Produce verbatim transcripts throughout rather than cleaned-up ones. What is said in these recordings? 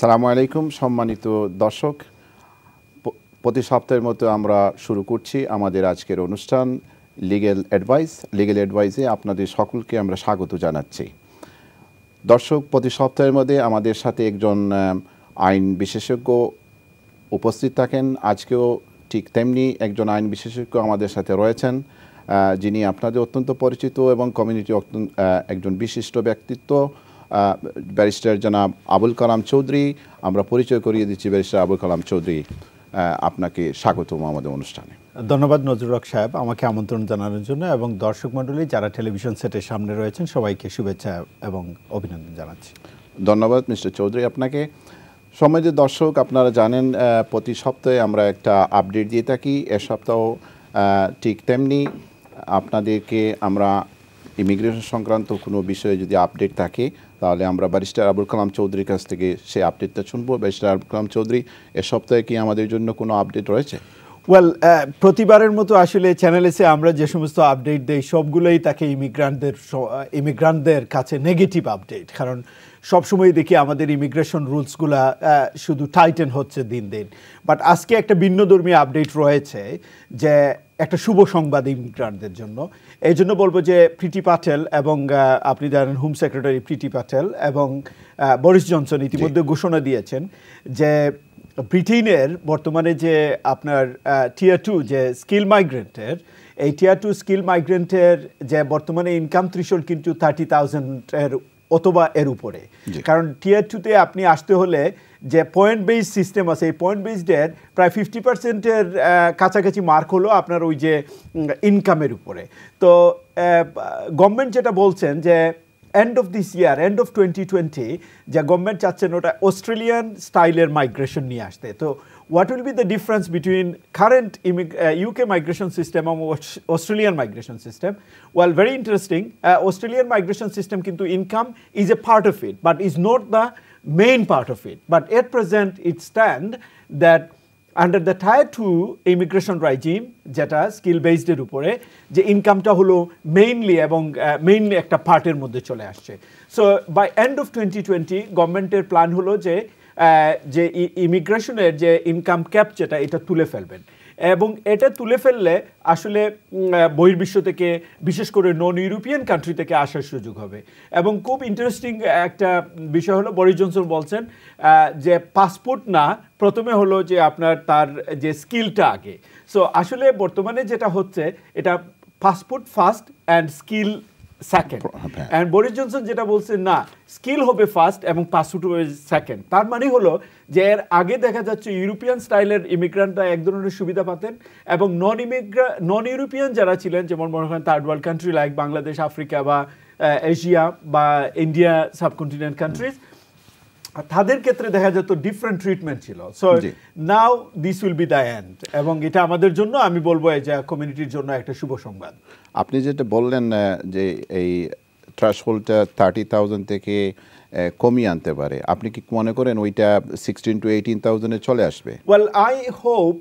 আসসালামু আলাইকুম সম্মানিত দর্শক প্রতি সপ্তাহের মতো আমরা শুরু করছি আমাদের আজকের অনুষ্ঠান লিগ্যাল অ্যাডভাইস লিগ্যাল অ্যাডভাইসে আপনাদের সকলকে আমরা স্বাগত জানাচ্ছি দর্শক প্রতি সপ্তাহের মধ্যে আমাদের সাথে একজন আইন বিশেষজ্ঞ উপস্থিত থাকেন আজকেও ঠিক তেমনি একজন আইন বিশেষজ্ঞ আমাদের সাথে রয়েছেন যিনি আপনাদের অত্যন্ত পরিচিত এবং কমিউনিটি একজন বিশিষ্ট ব্যক্তিত্ব ব্যারিস্টার জনাব আবুল কালাম চৌধুরী আমরা পরিচয় করিয়ে দিচ্ছি ব্যারিস্টার আবুল কালাম চৌধুরী আপনাকে স্বাগত আমাদের অনুষ্ঠানে ধন্যবাদ নজরুল হক সাহেব আমাকে আমন্ত্রণ জানানোর জন্য এবং দর্শক মণ্ডলী যারা টেলিভিশন সেটের সামনে রয়েছেন সবাইকে শুভেচ্ছা এবং অভিনন্দন জানাচ্ছি ধন্যবাদ মিস্টার চৌধুরী আপনাকে সম্মানিত দর্শক আপনারা জানেন প্রতি সপ্তাহে আমরা একটা আপডেট দিয়ে থাকি এ সপ্তাহ ঠিক তেমনি আপনাদেরকে আমরা ইমিগ্রেশন সংক্রান্ত কোনো বিষয়ে যদি আপডেট থাকে তাহলে আমরা ব্যারিস্টার আবুল কালাম চৌধুরীর কাছ থেকে সেই আপডেটটা শুনবো ব্যারিস্টার আবুল কালাম চৌধুরী এ সপ্তাহে কি আমাদের জন্য কোনো আপডেট রয়েছে ওয়েল প্রতিবারের মতো আসলে চ্যানেলেসে আমরা যে সমস্ত আপডেট দেই সবগুলোই তাকে ইমিগ্রান্টদের ইমিগ্রান্টদের কাছে নেগেটিভ আপডেট কারণ সবসময় দেখি আমাদের ইমিগ্রেশন রুলসগুলা শুধু টাইটেন হচ্ছে দিন দিন বাট আজকে একটা ভিন্নধর্মী আপডেট রয়েছে যে একটা শুভ সংবাদ ইমিগ্রান্টদের জন্য এই জন্য বলবো যে প্রীতি পাটেল এবং আপনি জানেন হোম সেক্রেটারি প্রীতি পাটেল এবং বরিস জনসন ইতিমধ্যে ঘোষণা দিয়েছেন যে ব্রিটেনের বর্তমানে যে আপনার টিয়ার টু যে স্কিল মাইগ্রেন্টের এই টিয়ার টু স্কিল মাইগ্রেন্টের যে বর্তমানে ইনকাম থ্রিশোল্ড কিন্তু থার্টি থাউজেন্ডের অথবা এর উপরে কারণ টিয়ার টুতে আপনি আসতে হলে যে পয়েন্ট বেস সিস্টেম আছে এই পয়েন্ট বেসডের প্রায় ফিফটি পার্সেন্টের কাছাকাছি মার্ক হলো আপনার ওই যে ইনকামের উপরে তো গভর্নমেন্ট যেটা বলছেন যে end of this year, end of twenty twenty, the government chachen ota Australian style migration ni ashte. So what will be the difference between current U K migration system and Australian migration system? Well, very interesting. Uh, Australian migration system kintu income is a part of it, but is not the main part of it. But at present, it stands that under the tier two immigration regime, jeta skill based er upore, je income ta holo mainly ebong mainly ekta part er moddhe chole asche. So by end of twenty twenty, government er plan holo je je immigration er je income cap jeta eta tule felben. এবং এটা তুলে ফেললে আসলে বহির্বিশ্ব থেকে বিশেষ করে non European country থেকে আসার সুযোগ হবে এবং খুব ইন্টারেস্টিং একটা বিষয় হলো বরিস জনসন বলছেন যে পাসপোর্ট না প্রথমে হলো যে আপনার তার যে স্কিলটা আগে সো আসলে বর্তমানে যেটা হচ্ছে এটা passport first and skill second and Boris Johnson যেটা বলছেন না স্কিল হবে ফার্স্ট এবং পাসপোর্ট হবে সেকেন্ড তার মানে হলো যে এর আগে দেখা যাচ্ছে ইউরোপিয়ান স্টাইলের ইমিগ্রান্টরা এক ধরনের সুবিধা পাতেন এবং নন ইমিগ্রা নন ইউরোপিয়ান যারা ছিলেন যেমন মনে করেন third world country like Bangladesh Africa বা এশিয়া বা ইন্ডিয়া সাবকন্টিনেন্ট কান্ট্রিজ তাদের ক্ষেত্রে দেখা যেত ডিফারেন্ট ট্রিটমেন্ট ছিল so now this will be the end এবং এটা আমাদের জন্য আমি বলবো যে কমিউনিটির জন্য একটা শুভ সংবাদ আপনি যেটা বললেন যে এই থ্রেশহোল্ডটা থার্টি থাউজেন্ড থেকে কমিয়ে আনতে পারে আপনি কি মনে করেন ওইটা সিক্সটিন টু এইটিন থাউজেন্ডে চলে আসবে well I hope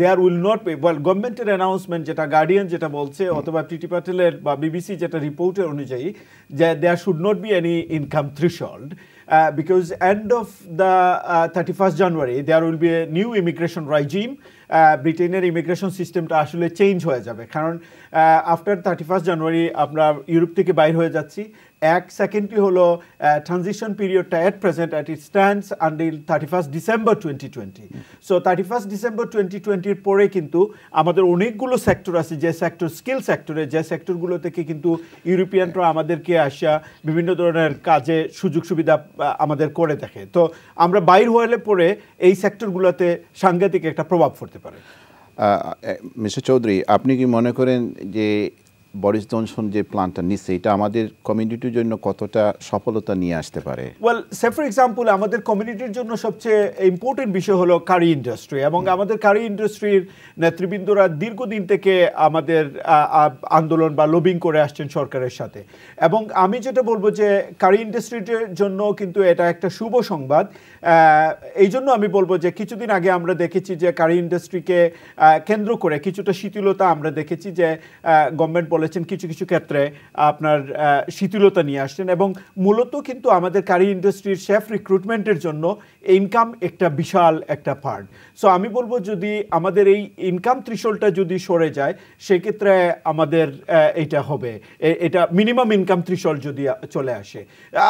there will not be well গভর্নমেন্টের অ্যানাউন্সমেন্ট যেটা গার্ডিয়ান যেটা বলছে অথবা প্রীতি পাটেলের বা বিবিসি যেটা রিপোর্টের অনুযায়ী যে there should not be any income threshold Uh, because end of the uh, thirty-first January, there will be a new immigration regime. Uh, Britain's immigration system ta ashole change hoye jabe. Karon uh, after thirty-first January, amra Europe theke bair hoye jacchi. Ek secondly holo uh, transition period ta at present at it stands until thirty-first December twenty twenty. Mm-hmm. So thirty-first December twenty twenty pore kintu amader onek gulo sector ache je sector skill sector e je sector gulo theke kintu European ra amader ke asha bibhinno dhoroner kaje sujog subidha আমাদের করে থাকে তো আমরা বাইরে হলে পরে এই সেক্টরগুলোতে সাংঘাতিক একটা প্রভাব পড়তে পারে মিস্টার চৌধুরী আপনি কি মনে করেন যে বরিস জনসন যে প্ল্যানটা নিচ্ছে এটা আমাদের কমিউনিটির জন্য কতটা সফলতা নিয়ে আসতে পারে ওয়েল সে ফর এক্সাম্পল আমাদের কমিউনিটির জন্য সবচেয়ে ইম্পর্টেন্ট বিষয় হলো কারি ইন্ডাস্ট্রি এবং আমাদের কারি ইন্ডাস্ট্রির নেতৃবৃন্দরা দীর্ঘদিন থেকে আমাদের আন্দোলন বা লবিং করে আসছেন সরকারের সাথে এবং আমি যেটা বলবো যে কারি ইন্ডাস্ট্রির জন্য কিন্তু এটা একটা শুভ সংবাদ এই জন্য আমি বলবো যে কিছুদিন আগে আমরা দেখেছি যে কারি ইন্ডাস্ট্রিকে কেন্দ্র করে কিছুটা শিথিলতা আমরা দেখেছি যে গভর্নমেন্ট বলে বলেছেন কিছু কিছু ক্ষেত্রে আপনার শীতলতা নিয়ে আসছেন এবং মূলত কিন্তু আমাদের কারি ইন্ডাস্ট্রির শেফ রিক্রুটমেন্টের জন্য ইনকাম একটা বিশাল একটা পার্ট সো আমি বলবো যদি আমাদের এই ইনকাম থ্রেশহোল্ডটা যদি সরে যায় সেই ক্ষেত্রে আমাদের এটা হবে এটা মিনিমাম ইনকাম থ্রেশহোল্ড যদি চলে আসে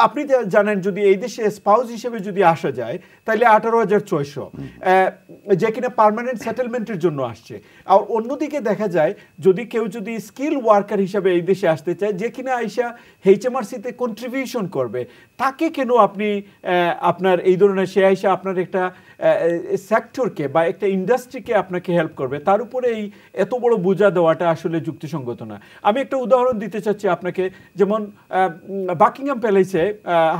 আপনি জানেন যদি এই দেশে স্পাউস হিসেবে যদি আসা যায় তাহলে eighteen thousand six hundred যে কিনা পার্মানেন্ট সেটেলমেন্টের জন্য আসছে আর অন্যদিকে দেখা যায় যদি কেউ যদি স্কিল ওয়ার্কার হিসেবে এই দেশে আসতে চায় যে কিনা আইসা এইচএমআরসি তে কন্ট্রিবিউশন করবে তাকে কেন আপনি আপনার এই ধরনের সে আইসা আপনার একটা সেক্টরকে বা একটা ইন্ডাস্ট্রিকে আপনাকে হেল্প করবে তার উপরে এই এত বড় বোঝা দেওয়াটা আসলে যুক্তিসঙ্গত না আমি একটা উদাহরণ দিতে চাচ্ছি আপনাকে যেমন বাকিংহাম প্যালেসে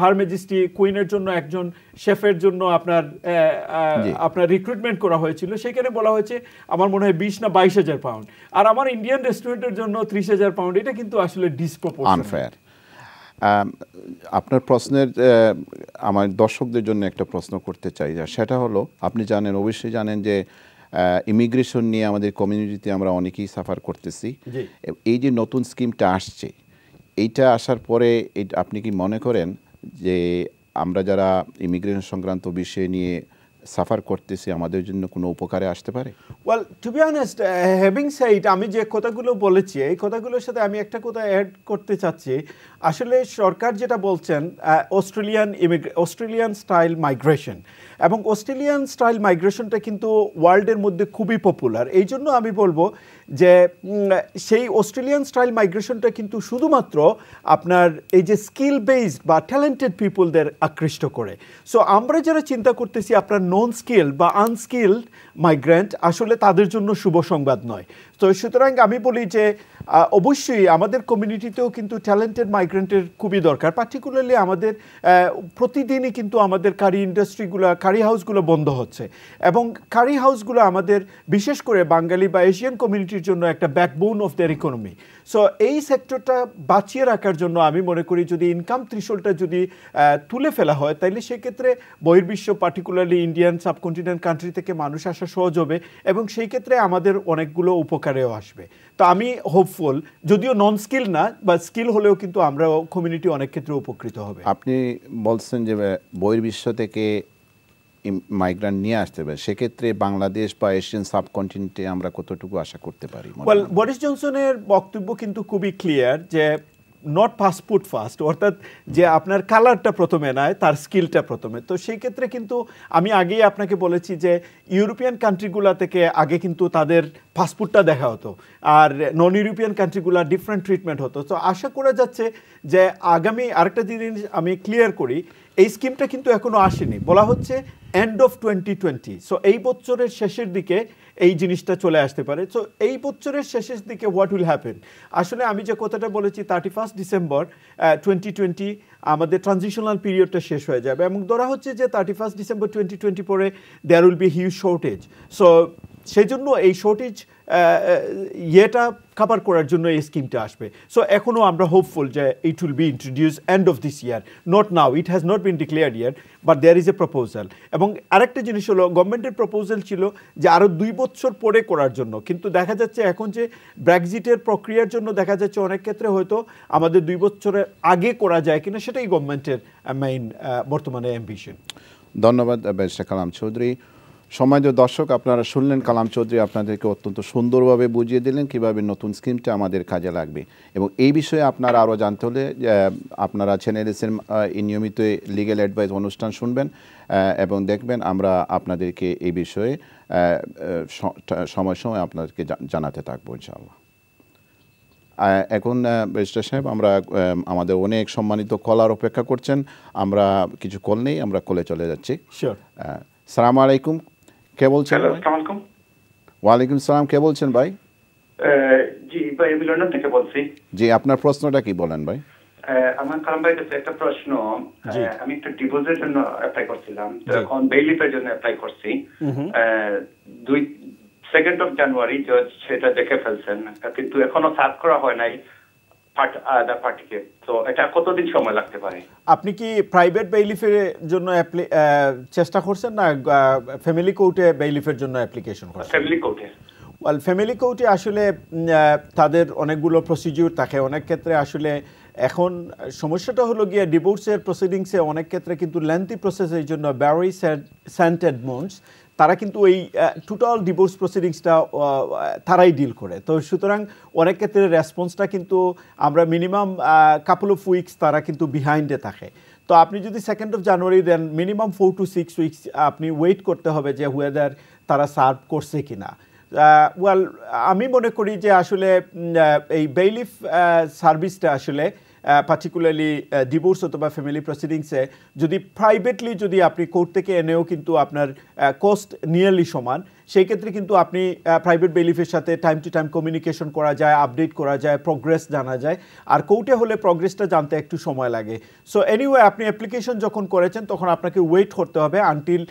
হার ম্যাজেস্টি কুইনের জন্য একজন শেফের জন্য আপনার আপনার রিক্রুটমেন্ট করা হয়েছিল সেখানে বলা হয়েছে আমার মনে হয় twenty না twenty-two thousand পাউন্ড আর আমার ইন্ডিয়ান রেস্টুরেন্টের জন্য thirty thousand পাউন্ড এটা কিন্তু আসলে ডিসপ্রপোর্শন আপনার প্রশ্নের আমার দর্শকদের জন্য একটা প্রশ্ন করতে চাই সেটা হলো আপনি জানেন অবশ্যই জানেন যে ইমিগ্রেশন নিয়ে আমাদের কমিউনিটিতে আমরা অনেকেই সাফার করতেছি এই যে নতুন স্কিমটা আসছে এইটা আসার পরে আপনি কি মনে করেন যে আমরা যারা ইমিগ্রেশন সংক্রান্ত বিষয় নিয়ে সাফার করতেছি আমাদের জন্য কোনো উপকারে আসতে পারে well to be honest having said আমি যে কথাগুলো বলেছি এই কথাগুলোর সাথে আমি একটা কথা অ্যাড করতে চাচ্ছি আসলে সরকার যেটা বলছেন অস্ট্রেলিয়ান অস্ট্রেলিয়ান স্টাইল মাইগ্রেশন এবং অস্ট্রেলিয়ান স্টাইল মাইগ্রেশনটা কিন্তু ওয়ার্ল্ডের মধ্যে খুবই পপুলার এই জন্য আমি বলবো যে সেই অস্ট্রেলিয়ান স্টাইল মাইগ্রেশনটা কিন্তু শুধুমাত্র আপনার এই যে স্কিল বেসড বা ট্যালেন্টেড পিপলদের আকৃষ্ট করে সো আমরা যারা চিন্তা করতেছি আপনার নন স্কিল বা আনস্কিলড মাইগ্রেন্ট আসলে তাদের জন্য শুভ সংবাদ নয় তো সুতরাং আমি বলি যে অবশ্যই আমাদের কমিউনিটিতেও কিন্তু ট্যালেন্টেড মাইগ্রেন্টের খুবই দরকার পার্টিকুলারলি আমাদের প্রতিদিনই কিন্তু আমাদের কারি ইন্ডাস্ট্রিগুলো কারি হাউসগুলো বন্ধ হচ্ছে এবং কারি হাউসগুলো আমাদের বিশেষ করে বাঙালি বা এশিয়ান কমিউনিটির জন্য একটা backbone of their economy so এই সেক্টরটা বাঁচিয়ে রাখার জন্য আমি মনে করি যদি ইনকাম থ্রেশহোল্ডটা যদি তুলে ফেলা হয় তাহলে সেক্ষেত্রে বহির্বিশ্ব পার্টিকুলারলি ইন্ডিয়ান সাবকন্টিনেন্ট কান্ট্রি থেকে মানুষ আসা সহজ হবে এবং সেই ক্ষেত্রে আমাদের অনেকগুলো উপকারেও আসবে তো আমি হোপফুল যদিও নন স্কিল না বা স্কিল হলেও কিন্তু আমরা কমিউনিটি অনেক ক্ষেত্রে উপকৃত হবে আপনি বলছেন যে বহির্বিশ্ব থেকে মাইগ্রান্ট নিয়ে আসতে পারে সেক্ষেত্রে বাংলাদেশ বা এশিয়ান সাবকন্টিনেন্টে আমরা কতটুকু আশা করতে পারি ওয়েল বরিস জনসনের বক্তব্য কিন্তু খুবই ক্লিয়ার যে নট পাসপোর্ট ফার্স্ট অর্থাৎ যে আপনার কালারটা প্রথমে নেয় তার স্কিলটা প্রথমে তো সেই ক্ষেত্রে কিন্তু আমি আগেই আপনাকে বলেছি যে ইউরোপিয়ান কান্ট্রিগুলা থেকে আগে কিন্তু তাদের পাসপোর্টটা দেখা হতো আর নন ইউরোপিয়ান কান্ট্রিগুলা ডিফারেন্ট ট্রিটমেন্ট হতো তো আশা করা যাচ্ছে যে আগামী আরেকটা জিনিস আমি ক্লিয়ার করি এই স্কিমটা কিন্তু এখনও আসেনি বলা হচ্ছে end of twenty twenty so এই বছরের শেষের দিকে এই জিনিসটা চলে আসতে পারে সো এই বছরের শেষের দিকে হোয়াট উইল হ্যাপেন আসলে আমি যে কথাটা বলেছি thirty first December twenty twenty আমাদের ট্রানজিশনাল পিরিয়ডটা শেষ হয়ে যাবে এবং ধরা হচ্ছে যে thirty first December twenty twenty পরে there will be huge shortage so সেই জন্য এই শর্টেজ ইয়েটা কাভার করার জন্য এই স্কিমটা আসবে সো এখনও আমরা হোপফুল যে it will be introduce end of this year not now it has not been declared year but there is a proposal এবং আরেকটা জিনিস হলো গভর্নমেন্টের প্রপোজাল ছিল যে আরও দুই বছর পরে করার জন্য কিন্তু দেখা যাচ্ছে এখন যে ব্রেক্সিটের প্রক্রিয়ার জন্য দেখা যাচ্ছে অনেক ক্ষেত্রে হয়তো আমাদের দুই বছরের আগে করা যায় কিনা সেটাই গভর্নমেন্টের মেইন বর্তমানে অ্যাম্বিশন ধন্যবাদ ব্যারিস্টার কালাম চৌধুরী সময় যে দর্শক আপনারা শুনলেন কালাম চৌধুরী আপনাদেরকে অত্যন্ত সুন্দরভাবে বুঝিয়ে দিলেন কীভাবে নতুন স্কিমটা আমাদের কাজে লাগবে এবং এই বিষয়ে আপনারা আরও জানতে হলে আপনারা চ্যানেল এসের নিয়মিত লিগ্যাল অ্যাডভাইস অনুষ্ঠান শুনবেন এবং দেখবেন আমরা আপনাদেরকে এই বিষয়ে সময় সময় আপনাদেরকে জানাতে থাকবো ইনশাআল্লাহ এখন ব্যারিস্টার সাহেব আমরা আমাদের অনেক সম্মানিত কলার অপেক্ষা করছেন আমরা কিছু কল নেই আমরা কলে চলে যাচ্ছি আসসালামু আলাইকুম কে বলছেন আসসালামু আলাইকুম ওয়া আলাইকুম সালাম কে বলছেন ভাই জি ভাই আমি লন্ডন থেকে বলছি জি আপনার প্রশ্নটা কি বলেন ভাই আমার কালাম ভাই কাছে একটা প্রশ্ন আমি একটা ডিভোর্সের জন্য অ্যাপ্লাই করছিলাম তখন বেইলিফের জন্য অ্যাপ্লাই করছি দুই সেকেন্ড অফ জানুয়ারি জজ সেটা দেখে ফেলছেন কিন্তু এখনো সার্চ করা হয় নাই আপনি কি প্রাইভেট বেইলিফের জন্য চেষ্টা করছেন না ফ্যামিলি কোর্টে বেইলিফের জন্য অ্যাপ্লিকেশন করছেন ফ্যামিলি কোর্টে Well, family court আসলে তাদের অনেকগুলো প্রসিডিউর থাকে অনেক ক্ষেত্রে আসলে এখন সমস্যাটা হলো গিয়ে ডিভোর্সের প্রসিডিংসে অনেক ক্ষেত্রে কিন্তু লেন্থি প্রসেসের জন্য ভেরি সেন্ট এডমন্ডস তারা কিন্তু এই টোটাল ডিভোর্স প্রসিডিংসটা তারাই ডিল করে তো সুতরাং অনেক ক্ষেত্রে রেসপন্সটা কিন্তু আমরা মিনিমাম কাপল অফ উইকস তারা কিন্তু বিহাইন্ডে থাকে তো আপনি যদি second of January then minimum four to six weeks আপনি ওয়েট করতে হবে যে whether তারা সার্ভ করছে কিনা Uh, well, আমি মনে করি যে আসলে এই বেইলিফ সার্ভিসটা আসলে particularly ডিভোর্স অথবা ফ্যামিলি প্রসিডিংসে যদি প্রাইভেটলি যদি আপনি কোর্ট থেকে এনেও কিন্তু আপনার কস্ট নিয়ারলি সমান সেই ক্ষেত্রে কিন্তু আপনি প্রাইভেট বেইলিফের সাথে টাইম টু টাইম কমিউনিকেশন করা যায় আপডেট করা যায় প্রোগ্রেস জানা যায় আর কোর্টে হলে প্রোগ্রেসটা জানতে একটু সময় লাগে সো এনিওয়ে আপনি অ্যাপ্লিকেশন যখন করেছেন তখন আপনাকে ওয়েট করতে হবে until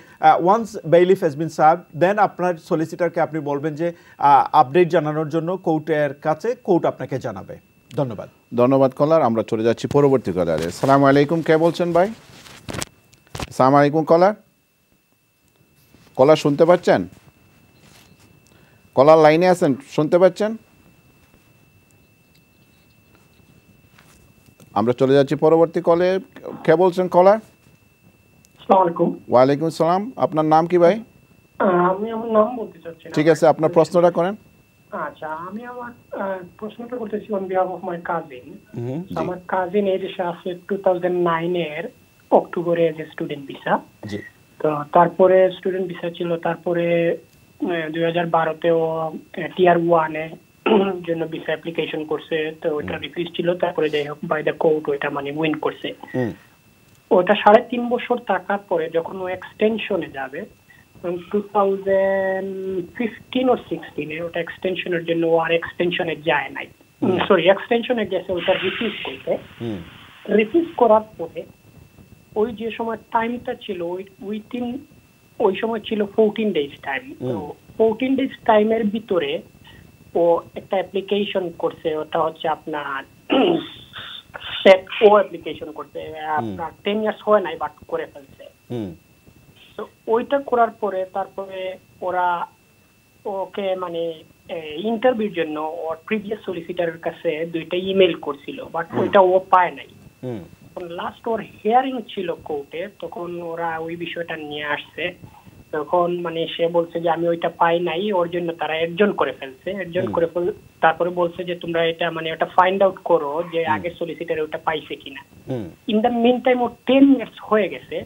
once bailiff has been serve then আপনার সলিসিটরকে আপনি বলবেন যে আপডেট জানানোর জন্য কোর্টের কাছে কোর্ট আপনাকে জানাবে ধন্যবাদ ধন্যবাদ কলার আমরা চলে যাচ্ছি পরবর্তী কলারে আসসালামু আলাইকুম কে বলছেন ভাই আসসালামু আলাইকুম কলার কলার শুনতে পাচ্ছেন কলার লাইনে আছেন শুনতে পাচ্ছেন আমরা চলে যাচ্ছি পরবর্তী কলে কে বলছেন কলার আসসালামু আলাইকুম ওয়া আলাইকুম সালাম আপনার নাম কি ভাই আমি আমার নাম বলতে চাচ্ছি ঠিক আছে আপনার প্রশ্নটা করেন আচ্ছা আমি আমার প্রশ্নটা করতেছি on behalf of my cousin আমার কাজিন এর সাথে two thousand nine এর অক্টোবরে যে স্টুডেন্ট ভিসা জি তো তারপরে স্টুডেন্ট ভিসা ছিল তারপরে twenty twelve তে ও টিআর one এ জন্য ভিসা অ্যাপ্লিকেশন করছে তো ওটা রিফিউজ ছিল তারপরে যাই হোক বাই দা কোর্ট ওটা মানে উইন করছে ওটা সাড়ে তিন বছর থাকার পরে যখন ও এক্সটেনশনে যাবে twenty fifteen or sixteen এ ওটা এক্সটেনশনের জন্য আর এক্সটেনশনে যায় নাই সরি এক্সটেনশনে গেছে ওটা রিফিউজ করতে রিফিউজ করার পরে ওই যে সময় টাইমটা ছিল উইদিন ওই সময় ছিল fourteen days টাইম তো fourteen days টাইমের ভিতরে ও একটা অ্যাপ্লিকেশন করছে ওটা হচ্ছে আপনার সেট ফোর অ্যাপ্লিকেশন করতে আপনার ten years হয় নাই বাট করে ফেলছে তো ওইটা করার পরে তারপরে ওরা ওকে মানে ইন্টারভিউর জন্য ওর প্রিভিয়াস সলিসিটরের কাছে দুইটা ইমেল করছিল বাট ওইটা ও পায় নাই লাস্ট ওর হিয়ারিং ছিল কোর্টে তখন ওরা ওই বিষয়টা নিয়ে আসছে তখন মানে সে বলছে যে আমি ওইটা পাই নাই ওর জন্য তারা একজন করে ফেলছে একজন করে তারপরে বলছে যে তোমরা এটা মানে ওটা ফাইন্ড আউট করো যে আগে সলিসিটর ওটা পাইছে কিনা ইন দ্য মিন টাইম ও টেন ইয়ার্স হয়ে গেছে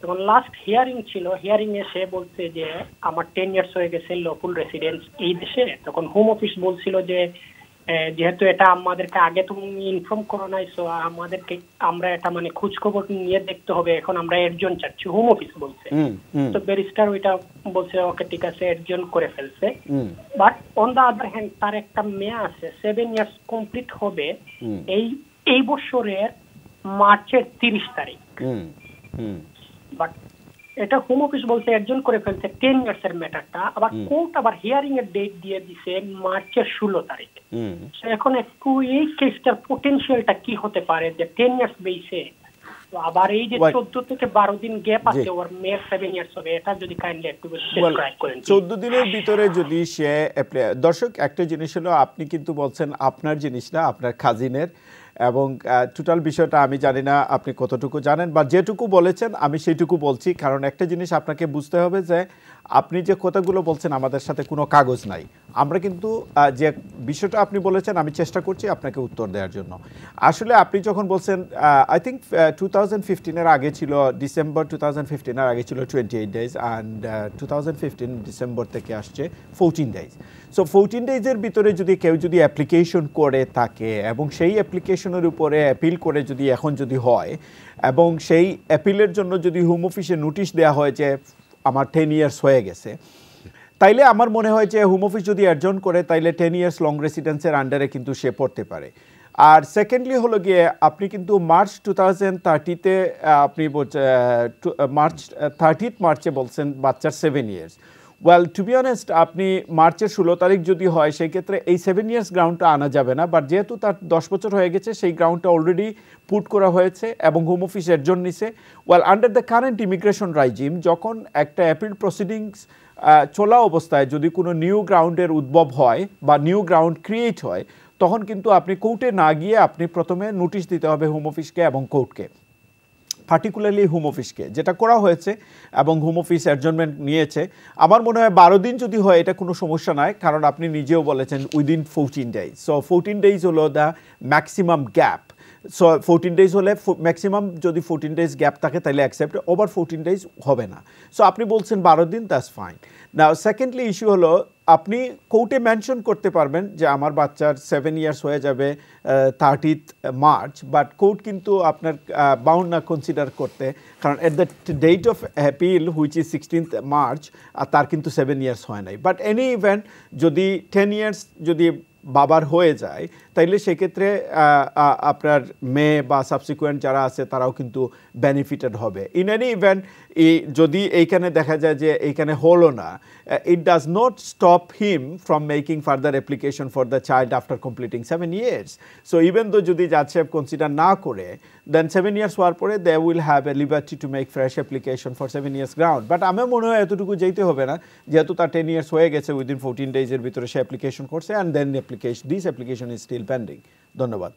তখন লাস্ট হিয়ারিং ছিল হিয়ারিং এ সে বলছে যে আমার টেন ইয়ার্স হয়ে গেছে লফুল রেসিডেন্স এই দেশে তখন হোম অফিস বলছিল যে যেহেতু এটা আমাদেরকে আগে তুমি ইনফর্ম করো নাই সো আমাদেরকে আমরা এটা মানে খোঁজখবর নিয়ে দেখতে হবে এখন আমরা একজন চাচ্ছি হোম অফিস বলছে তো ব্যারিস্টার ওইটা বলছে ওকে ঠিক আছে একজন করে ফেলছে but on the other hand তার একটা মেয়ে আছে সেভেন ইয়ার্স কমপ্লিট হবে এই এই বছরের মার্চের তিরিশ তারিখ বাট এটা হোম অফিস বলছে একজন করে ফেলছে টেন ইয়ার্স এর ম্যাটারটা আবার কোর্ট আবার হিয়ারিং এর ডেট দিয়ে দিছে মার্চের ষোলো তারিখ এখন একটু এই কেসটার পটেনশিয়ালটা কি হতে পারে যে টেন ইয়ার্স বেইসে আবার এই যে চোদ্দ থেকে বারো দিন গ্যাপ আছে ওর মেয়ের সেভেন ইয়ার্স হবে এটা যদি কাইন্ডলি একটু ডিসক্রাইব করেন চোদ্দ দিনের ভিতরে যদি সে দর্শক একটা জিনিস হলো আপনি কিন্তু বলছেন আপনার জিনিস না আপনার কাজিনের এবং টোটাল বিষয়টা আমি জানি না আপনি কতটুকু জানেন বা যেটুকু বলেছেন আমি সেইটুকু বলছি কারণ একটা জিনিস আপনাকে বুঝতে হবে যে আপনি যে কথাগুলো বলছেন আমাদের সাথে কোনো কাগজ নাই আমরা কিন্তু যে বিষয়টা আপনি বলেছেন আমি চেষ্টা করছি আপনাকে উত্তর দেওয়ার জন্য আসলে আপনি যখন বলছেন আই থিঙ্ক টু থাউজেন্ড ফিফটিনের আগে ছিল ডিসেম্বর টু থাউজেন্ড ফিফটিনের আগে ছিল twenty eight days and two thousand fifteen December থেকে আসছে ফোরটিন ডেজ সো ফোরটিন ডেজের ভিতরে যদি কেউ যদি অ্যাপ্লিকেশন করে থাকে এবং সেই অ্যাপ্লিকেশন এর উপরে অ্যাপিল করে যদি এখন যদি হয় এবং সেই অ্যাপিলের জন্য যদি হোম অফিসে নোটিশ দেয়া হয় যে আমার টেন ইয়ার্স হয়ে গেছে তাইলে আমার মনে হয় যে হোম অফিস যদি অ্যাডজন করে তাইলে টেন ইয়ার্স লং রেসিডেন্সের আন্ডারে কিন্তু সে পড়তে পারে আর সেকেন্ডলি হলো গিয়ে আপনি কিন্তু মার্চ টু থাউজেন্ড থার্টিতে আপনি মার্চ থার্টিথ মার্চে বলছেন বাচ্চার seven years Well, to be honest, আপনি মার্চের ষোলো তারিখ যদি হয় সেই ক্ষেত্রে এই সেভেন ইয়ার্স গ্রাউন্ডটা আনা যাবে না, বাট যেহেতু তার দশ বছর হয়ে গেছে সেই গ্রাউন্ডটা অলরেডি পুট করা হয়েছে এবং হোম অফিস এডজন নিছে। Well, under the current immigration regime যখন একটা অ্যাপিল প্রসিডিংস চলা অবস্থায় যদি কোনো নিউ গ্রাউন্ডের উদ্ভব হয় বা নিউ গ্রাউন্ড ক্রিয়েট হয় তখন কিন্তু আপনি কোর্টে না গিয়ে আপনি প্রথমে নোটিশ দিতে হবে হোম অফিসকে এবং কোর্টকে, পার্টিকুলারলি হোম অফিসকে, যেটা করা হয়েছে এবং হোম অফিস অ্যাডজর্নমেন্ট নিয়েছে। আমার মনে হয় বারো দিন যদি হয় এটা কোনো সমস্যা নয়, কারণ আপনি নিজেও বলেছেন within fourteen days. So fourteen days হলো the maximum gap. So fourteen days হলে ম্যাক্সিমাম যদি ফোরটিন ডেজ গ্যাপ থাকে তাহলে অ্যাকসেপ্ট, ওভার ফোরটিন ডেজ হবে না। সো আপনি বলছেন বারো দিন, that's fine. Now secondly issue হলো আপনি কোর্টে মেনশন করতে পারবেন যে আমার বাচ্চার সেভেন ইয়ার্স হয়ে যাবে থার্টিথ মার্চ, বাট কোর্ট কিন্তু আপনার বাউন্ড না কনসিডার করতে, কারণ at the date of appeal which is sixteenth March আর তার কিন্তু সেভেন ইয়ার্স হয় নাই। বাট এনি ইভেন্ট যদি টেন ইয়ার্স যদি বাবার হয়ে যায় তাইলে সেক্ষেত্রে আপনার মেয়ে বা সাবসিকুয়েন্ট যারা আছে তারাও কিন্তু বেনিফিটেড হবে। ইন এনি ইভেন্ট যদি এইখানে দেখা যায় যে এইখানে হলো না, it does not stop him from making further application for the child after completing seven years. So even though যদি জাজশিপ কনসিডার না করে দেন সেভেন ইয়ার্স হওয়ার পরে they will have a liberty to make fresh application for seven years ground. But আমার মনে হয় এতটুকু যেতে হবে না, যেহেতু তার টেন ইয়ার্স হয়ে গেছে উইদিন ফোরটিন ডেজের ভিতরে সে অ্যাপ্লিকেশন করছে and then this application is still pending. ধন্যবাদ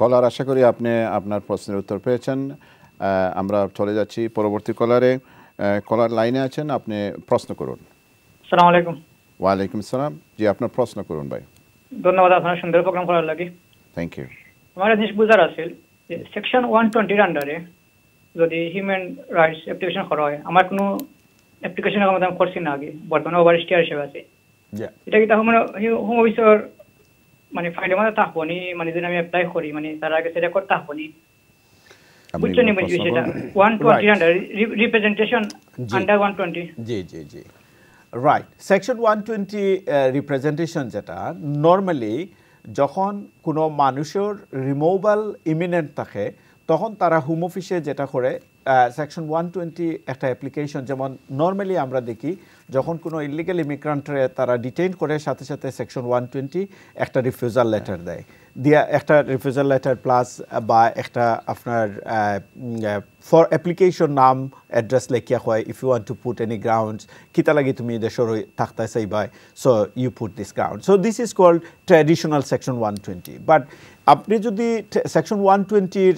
কলার, আশা করি আপনি আপনার প্রশ্নের উত্তর পেয়েছেন। আমরা চলে যাচ্ছি পরবর্তী কলারে। কলার লাইনে আছেন, আপনি প্রশ্ন করুন। আসসালামু আলাইকুম। ওয়া আলাইকুম সালাম। জি, আপনার প্রশ্ন করুন ভাই। ধন্যবাদ আপনার সুন্দর প্রোগ্রাম করার লাগি। Thank you. আমার জিনিস বুঝার আছে যে সেকশন ওয়ান টোয়েন্টি আন্ডারে যদি হিউম্যান রাইটস অ্যাপ্লিকেশন করা হয়, আমার কোনো অ্যাপ্লিকেশন এর মধ্যে করছি না আগে, বর্তমানে ওভারস্টিয়ার হিসেবে আছে, এটা কি তাহলে মানে হোম অফিসার মানে ফাইলে মানে থাকবো নি, মানে যদি আমি অ্যাপ্লাই করি মানে তার আগে সেটা করতে থাকবো নি। রিপ্রেজেন্টেশন যেটা নর্মালি যখন কোনো মানুষের রিমুভাল ইমিনেন্ট থাকে তখন তারা হোম অফিসে যেটা করে সেকশন ওয়ান টোয়েন্টি একটা অ্যাপ্লিকেশন, যেমন নর্মালি আমরা দেখি যখন কোনো ইলিগাল ইমিগ্রান্টরে তারা ডিটেইন করে সাথে সাথে সেকশন ওয়ান টোয়েন্টি একটা রিফিউজাল লেটার দেয়, দিয়া একটা রিফিউজাল লেটার প্লাস বা একটা আপনার ফর অ্যাপ্লিকেশন নাম অ্যাড্রেস লেখিয়া হয়, if you want to put any grounds, কিতা লাগি তুমি দেশের থাকতে চাইবাই, so you put this ground. So this is called traditional section one twenty. But আপনি যদি সেকশন ওয়ান টোয়েন্টির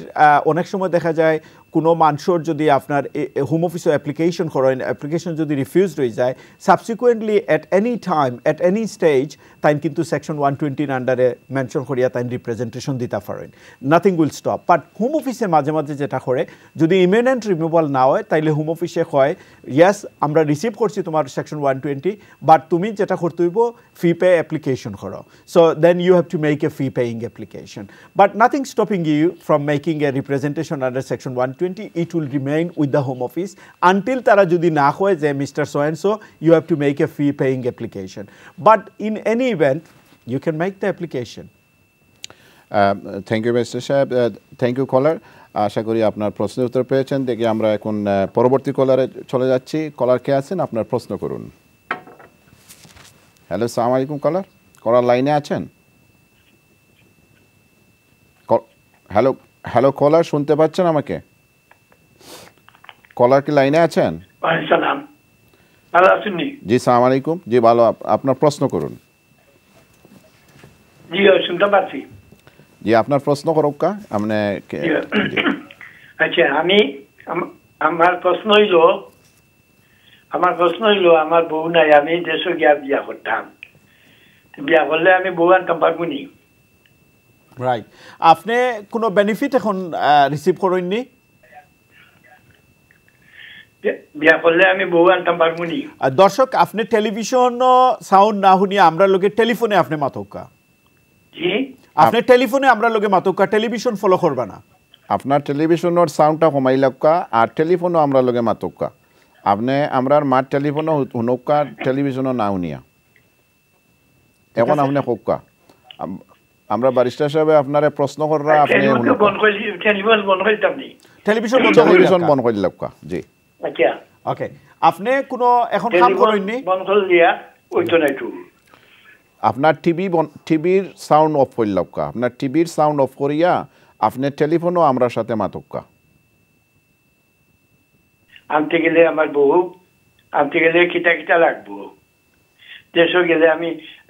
অনেক সময় দেখা যায় কোনো মানুষের যদি আপনার হোম অফিসে অ্যাপ্লিকেশন করেন, অ্যাপ্লিকেশন যদি রিফিউজ হয়ে যায় subsequently at any time at any stage তাই কিন্তু সেকশন ওয়ান টোয়েন্টির আন্ডারে মেনশন করিয়া তাই রিপ্রেজেন্টেশন দিতে পারেন, nothing will stop. But home অফিসে মাঝে মাঝে যেটা করে যদি ইমিনেন্ট রিমুভাল না হয় তাইলে হোম অফিসে হয় ইয়াস আমরা রিসিভ করছি তোমার সেকশন ওয়ান টোয়েন্টি, বাট তুমি যেটা করতে হইব ফি পে অ্যাপ্লিকেশন করো, so then you have to make a fee paying application. But nothing stopping you from making a representation under section one twenty, it will remain with the home office until tara jodi na hoy je Mister So and so you have to make a fee paying application, but in any event you can make the application. Um, thank you Mister Shahab. Uh, thank you caller. Asha kori apnar proshner uttor peyechen. Dekhi amra ekhon poroborti caller e chole jacchi. Caller ke achen, apnar proshno korun. Hello, assalam alaikum caller. Caller line e achen? Hello, hello caller, shunte pacchen amake? Caller কি লাইনে আছেন? আসসালাম ভালো আছেন? জি আসসালামু আলাইকুম। জি ভালো, আপনার প্রশ্ন করুন। জি শুনতে পাচ্ছি। জি আপনার প্রশ্ন করুক কা আপনি। আচ্ছা, আমি আমার প্রশ্ন হইল আমার প্রশ্ন হইল আমার বউ নাই, আমি দেশে গিয়া বিয়া করতাম, বিয়া করলে আমি বউ আনতাম পারবো নি? রাইট। আপনি কোনো বেনিফিট এখন রিসিভ করেননি? বিয়া করলে আমি বউ আনতাম পারবো নি? দর্শক আপনি টেলিভিশন সাউন্ড না শুনিয়ে আমরা লোকে টেলিফোনে আপনি মাতকা। জি আপনি টেলিফোনে আমরা লোকে মাতকা, টেলিভিশন ফলো করবা না। আপনার টেলিভিশনের সাউন্ডটা কমাইলাকা আর টেলিফোনও আমরা লোকে মাতকা। আপনি আমরা মার টেলিফোনও শুনকা, টেলিভিশনও না শুনিয়া এখন আপনি হোকা। আমরা ব্যারিস্টার সাহেব আপনারে প্রশ্ন কররা, আপনি টেলিভিশন বন্ধ করলাম নি? টেলিভিশন বন্ধ করলাকা। জি আচ্ছা, ওকে আপনি কোন এখন কাম করেননি বন্ধ দিয়া ওইতো নাই টু আপনার টিভি টিভির সাউন্ড অফ কইলাকা আপনার টিভির সাউন্ড অফ করিয়া আপনি টেলিফোনও আমরা সাথে মাতকা আমতে গেলে আমার বউ আমতে গেলে কিটা কিটা লাগবো দেশে গেলে আমি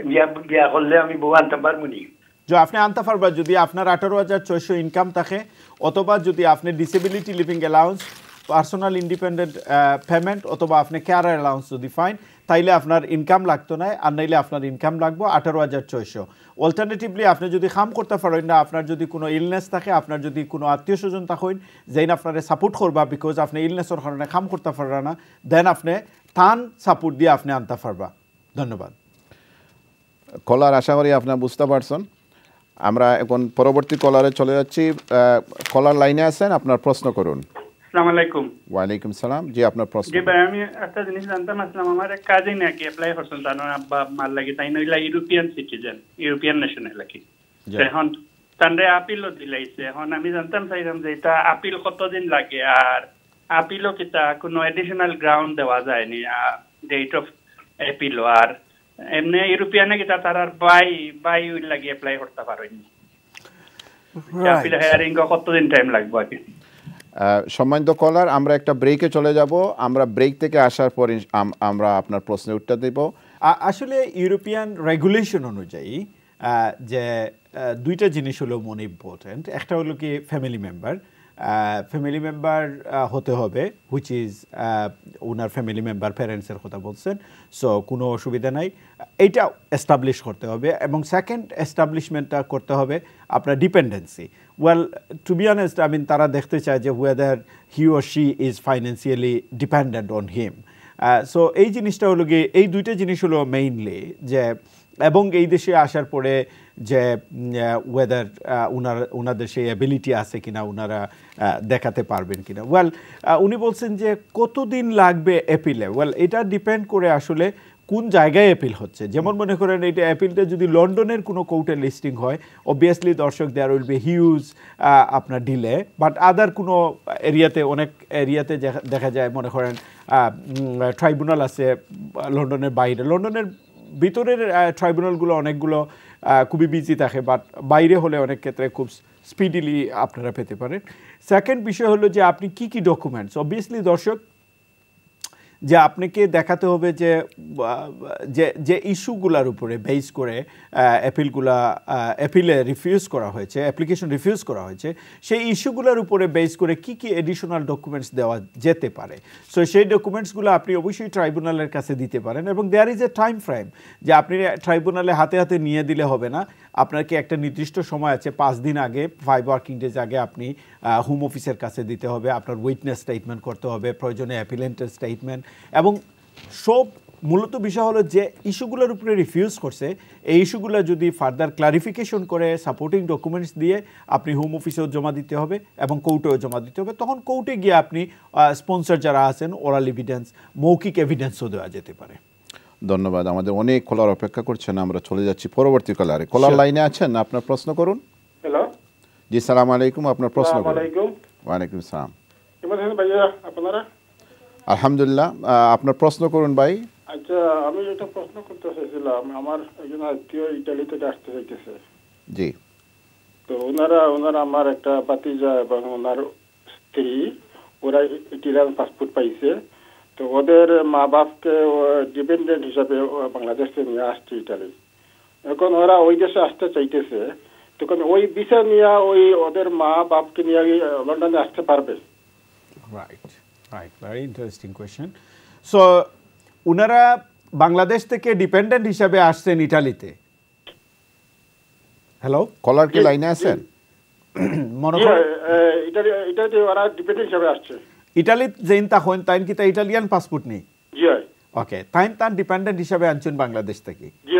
বিয়া বিয়া করলে আমি বউ আনতে পারবো নি जो आपने आंतफर बार जो दी आपना रातरो आजा चौशो इनकम तक है अतोबा जो दी आपने disability living allowance personal independent payment अतोबा आपने क्या रह अलाउंस जो दी फाइन ताईले आपना इनकम लागतो ना है अन्यले आपना इनकम लागबो आठरो आजा चौशो अल्टरनेटिवली आपने जो दी काम करता फरोइन ना आपना जो दी कुनो इलनेस तक है आपना जो दी कुनो आत्मीयस्वजन तक होइन जैन आपना सपोर्ट करबा बिकॉज आपने इलनेस और कारण काम करता फराना देन आपने तान सपोर्ट दिया आपने आंतफरबा धन्यवाद कॉलर आशा करी आपने बुझते पारछेन আমরা এখন পরবর্তী কলারে চলে যাচ্ছি কলার লাইনে আছেন আপনার প্রশ্ন করুন আসসালামু আলাইকুম ওয়া আলাইকুম সালাম জি আপনার প্রশ্ন জি ভাই আমি একটা জিনিস জানতাম আসলাম আমার এক কাজিন নাকি अप्लाई করছেন তার আব্বা মার লাগি তাই নইলা ইউরোপিয়ান সিটিজেন ইউরোপিয়ান ন্যাশনাল লাগি এখন তারে আপিল দিলাইছে এখন আমি জানতাম চাইলাম যে এটা আপিল কতদিন লাগে আর আপিলও কি তা কোনো এডিশনাল গ্রাউন্ড দেওয়া যায় নি ডেট অফ আপিল আর এমনে ইউরোপিয়ানে কি তারার বাই বাই উইল লাগি अप्लाई করতে পারোনি আপিল হেয়ারিং কত দিন টাইম লাগবে আর কি সম্মানিত কলার আমরা একটা ব্রেকে চলে যাব আমরা ব্রেক থেকে আসার পর আমরা আপনার প্রশ্নের উত্তর দেব আসলে ইউরোপিয়ান রেগুলেশন অনুযায়ী যে দুইটা জিনিস হলো মোস্ট ইম্পর্টেন্ট একটা হলো কি ফ্যামিলি মেম্বার ফ্যামিলি মেম্বার হতে হবে হুইচ ইজ ওনার ফ্যামিলি মেম্বার প্যারেন্টসের কথা বলছেন সো কোনো অসুবিধা নাই এটা এস্টাবলিশ করতে হবে এবং সেকেন্ড এস্টাবলিশমেন্টটা করতে হবে আপনার dependency well to be honest I mean তারা দেখতে চায় যে whether he or she is financially dependent on him so এই জিনিসটা হলো গিয়ে এই দুইটা জিনিস হলো মেইনলি যে এবং এই দেশে আসার পরে যে ওয়েদার ওনার ওনাদের সেই অ্যাবিলিটি আছে কিনা ওনারা দেখাতে পারবেন কিনা ওয়েল উনি বলছেন যে কতদিন লাগবে অ্যাপিলে ওয়েল এটা ডিপেন্ড করে আসলে কোন জায়গায় অ্যাপিল হচ্ছে যেমন মনে করেন এটা অ্যাপিলটা যদি লন্ডনের কোনো কোর্টে লিস্টিং হয় অবভিয়াসলি দর্শক দেয়ার উইল বি হিউজ আপনার ডিলে বাট আদার কোনো এরিয়াতে অনেক এরিয়াতে দেখা যায় মনে করেন ট্রাইব্যুনাল আছে লন্ডনের বাইরে লন্ডনের ভিতরের ট্রাইব্যুনালগুলো অনেকগুলো খুবই বিজি থাকে বাট বাইরে হলে অনেক ক্ষেত্রে খুব স্পিডিলি আপনারা পেতে পারেন সেকেন্ড বিষয় হলো যে আপনি কি কি ডকুমেন্টস অবভিয়াসলি দর্শক যে আপনাকে দেখাতে হবে যে যে ইস্যুগুলোর উপরে বেস করে অ্যাপিলগুলা অ্যাপিলে রিফিউজ করা হয়েছে অ্যাপ্লিকেশন রিফিউজ করা হয়েছে সেই ইস্যুগুলোর উপরে বেস করে কি কি এডিশনাল ডকুমেন্টস দেওয়া যেতে পারে সো সেই ডকুমেন্টসগুলো আপনি অবশ্যই ট্রাইব্যুনালের কাছে দিতে পারেন এবং there is a time frame যে আপনি ট্রাইব্যুনালে হাতে হাতে নিয়ে দিলে হবে না আপনাকে একটা নির্দিষ্ট সময় আছে পাঁচ দিন আগে ফাইভ ওয়ার্কিং ডেজ আগে আপনি হোম অফিসের কাছে দিতে হবে আপনার উইটনেস স্টেটমেন্ট করতে হবে প্রয়োজনে অ্যাপিলেন্টের স্টেটমেন্ট এবং সব মূলত বিষয় হলো যে ইস্যুগুলোর উপরে রিফিউজ করছে এই ইস্যুগুলো যদি ফার্দার ক্লারিফিকেশন করে সাপোর্টিং ডকুমেন্টস দিয়ে আপনি হোম অফিসেও জমা দিতে হবে এবং কোর্টেও জমা দিতে হবে তখন কোর্টে গিয়ে আপনি স্পন্সর যারা আছেন ওরাল এভিডেন্স মৌখিক এভিডেন্সও দেওয়া যেতে পারে ধন্যবাদ আমাদের অনেক কলার অপেক্ষা করছেন আমরা চলে যাচ্ছি পরবর্তী কলারে কলার লাইনে আছেন আপনার প্রশ্ন করুন হ্যালো জি আসসালামু আলাইকুম আপনার প্রশ্ন করুন আসসালামু আলাইকুম ওয়া আলাইকুম সালাম কেমন আছেন ভাইয়া আপনারা আলহামদুলিল্লাহ আপনার প্রশ্ন করুন ভাই আচ্ছা আমি একটা প্রশ্ন করতে চাইছিলাম আমার একজন আত্মীয় ইতালি থেকে আসতে চাইতেছে জি তো ওনারা ওনারা আমার একটা ভাতিজা এবং ওনার স্ত্রী ওরা ইতালিয়ান পাসপোর্ট পাইছে তো ওদের মা বাপকে ডিপেন্ডেন্ট হিসাবে বাংলাদেশ থেকে নিয়ে আসছে ইতালি এখন ওরা ওই দেশে আসতে চাইতেছে তখন ওই ভিসা নিয়ে ওই ওদের মা বাপকে নিয়ে লন্ডনে আসতে পারবে right right very interesting question so ওনারা বাংলাদেশ থেকে ডিপেন্ডেন্ট হিসাবে আসছেন ইতালিতে হ্যালো কলার কি লাইনে আছেন মনে করেন ইতালি ইতালিতে ওরা ডিপেন্ডেন্ট হিসাবে আসছে ইতালি যেন তখন তাইন কি তা ইতালিয়ান পাসপোর্ট নেই জি ওকে তাইন তান ডিপেন্ডেন্ট হিসাবে আনছেন বাংলাদেশ থেকে জি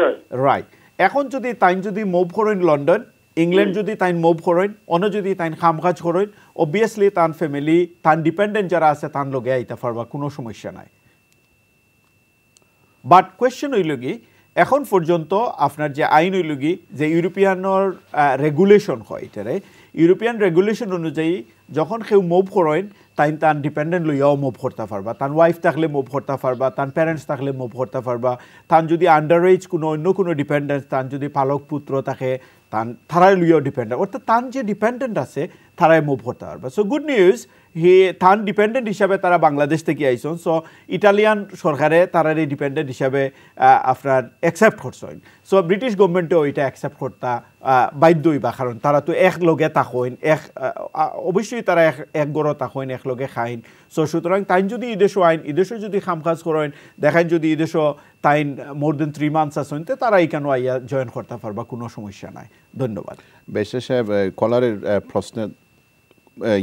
রাইট এখন যদি তাইন যদি মুভ করেন লন্ডন ইংল্যান্ড যদি তাইন মুভ করেন অন্য যদি তাইন কামকাজ করেন অবভিয়াসলি তান ফ্যামিলি তান ডিপেন্ডেন্ট যারা আছে তান লগে আইতা পারবা কোনো সমস্যা নাই বাট কোয়েশ্চন হইল কি এখন পর্যন্ত আপনার যে আইন হইল কি যে ইউরোপিয়ানর রেগুলেশন হয় এটারে ইউরোপিয়ান রেগুলেশন অনুযায়ী যখন কেউ মুভ করেন তাই তার ডিপেন্ডেন্ট লইয়াও মুভ করতে পারবা, তার ওয়াইফ থাকলে মুভ করতে পারবা, তার প্যারেন্টস থাকলে মুভ করতে পারবা, তার যদি আন্ডার এজ কোনো অন্য কোনো ডিপেন্ডেন্ট, তার যদি পালক পুত্র থাকে তান তারাই লইয়াও ডিপেন্ডেন্ট, অর্থাৎ তার যে ডিপেন্ডেন্ট আছে তারাই মুভ করতে পারবা। সো গুড নিউজ, হে তান ডিপেন্ডেন্ট হিসাবে তারা বাংলাদেশ থেকে আইসন, সো ইটালিয়ান সরকারে তারার এই ডিপেন্ডেন্ট হিসাবে আপনার অ্যাকসেপ্ট করছেন। সো ব্রিটিশ গভর্নমেন্টেও এটা অ্যাকসেপ্ট করতা বাধ্যই বা, কারণ তারা তো এক লগে থাকেন, এক অবশ্যই তারা এক এক গড় থাকেন, এক লগে খাইন। সো সুতরাং তাইন যদি ইদেশও আইন, ইদেশও যদি খাম কাজ করেন, দেখেন যদি ইদেশও তাইন মোর দেন থ্রি মান্থস আসেন, তো তারা এখানে আইয়া জয়েন করতে পারবা, কোনো সমস্যা নাই। ধন্যবাদ। বেশ সাহেব, কলারের প্রশ্নের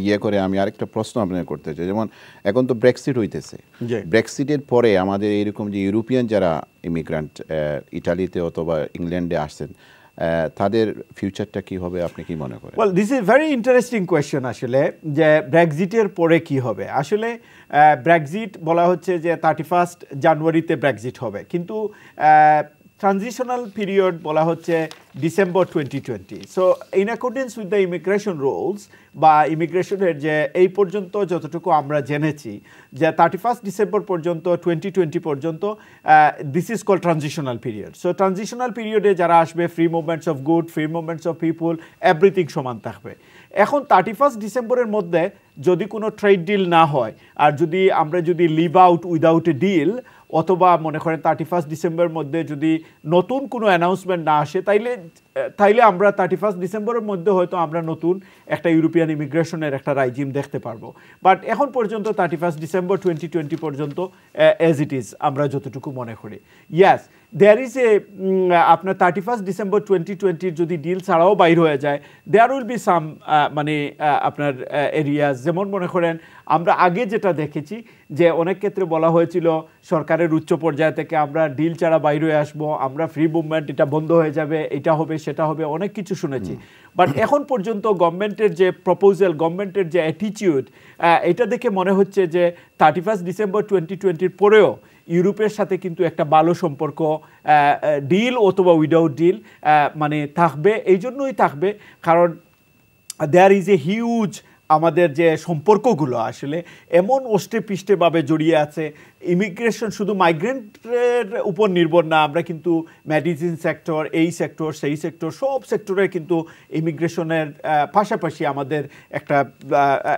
ইয়ে করে আমি আরেকটা প্রশ্ন আপনাকে করতে চাই। যেমন এখন তো ব্রেক্সিট হইতেছে, ব্রেক্সিটের পরে আমাদের এইরকম যে ইউরোপিয়ান যারা ইমিগ্রান্ট ইটালিতে অথবা ইংল্যান্ডে আসছেন, তাদের ফিউচারটা কি হবে আপনি কি মনে করেন? Well, this is very interesting question. আসলে যে ব্রেক্সিটের পরে কি হবে, আসলে ব্রেক্সিট বলা হচ্ছে যে থার্টি ফার্স্ট জানুয়ারিতে ব্রেক্সিট হবে, কিন্তু ট্রানজিশনাল পিরিয়ড বলা হচ্ছে December twenty twenty. So in accordance with the immigration rules বা ইমিগ্রেশনের যে এই পর্যন্ত যতটুকু আমরা জেনেছি যে থার্টি ফার্স্ট ডিসেম্বর পর্যন্ত টোয়েন্টি টোয়েন্টি পর্যন্ত this is call transitional period. So transitional পিরিয়ডে যারা আসবে, free movements of good, free movements of people, everything সমান থাকবে। এখন থার্টি ফার্স্ট ডিসেম্বরের মধ্যে যদি কোনো ট্রেড ডিল না হয়, আর যদি আমরা যদি leave out without a deal, অথবা মনে করেন থার্টি ফার্স্ট ডিসেম্বরের মধ্যে যদি নতুন কোনো অ্যানাউন্সমেন্ট না আসে, তাইলে তাইলে আমরা থার্টি ফার্স্ট ডিসেম্বরের মধ্যে হয়তো আমরা নতুন একটা ইউরোপিয়ান ইমিগ্রেশনের একটা রাইজিম দেখতে পারবো। বাট এখন পর্যন্ত thirty first December twenty twenty পর্যন্ত অ্যাজ ইট ইজ আমরা যতটুকু মনে করি। ইয়াস, দেয়ার ইজ এ আপনার থার্টি ফার্স্ট ডিসেম্বর টোয়েন্টি টোয়েন্টির যদি ডিল ছাড়াও বাইর হয়ে যায়, দেয়ার উইল বি সাম মানে আপনার এরিয়াস, যেমন মনে করেন আমরা আগে যেটা দেখেছি যে অনেক ক্ষেত্রে বলা হয়েছিল সরকারের উচ্চ পর্যায় থেকে আমরা ডিল ছাড়া বাইর হয়ে আসবো, আমরা ফ্রি মুভমেন্ট এটা বন্ধ হয়ে যাবে, এটা হবে সেটা হবে, অনেক কিছু শুনেছি। বাট এখন পর্যন্ত গভর্নমেন্টের যে প্রপোজাল, গভর্নমেন্টের যে অ্যাটিটিউড, এটা দেখে মনে হচ্ছে যে থার্টি ফার্স্ট ডিসেম্বর টোয়েন্টি টোয়েন্টির পরেও ইউরোপের সাথে কিন্তু একটা ভালো সম্পর্ক ডিল অথবা উইদাউট ডিল মানে থাকবে। এই জন্যই থাকবে কারণ দেয়ার ইজ এ হিউজ আমাদের যে সম্পর্কগুলো আসলে এমন ওষ্টে পিষ্টেভাবে জড়িয়ে আছে। ইমিগ্রেশন শুধু মাইগ্রেন্টের উপর নির্ভর না, আমরা কিন্তু মেডিসিন সেক্টর, এই সেক্টর সেই সেক্টর, সব সেক্টরে কিন্তু ইমিগ্রেশনের পাশাপাশি আমাদের একটা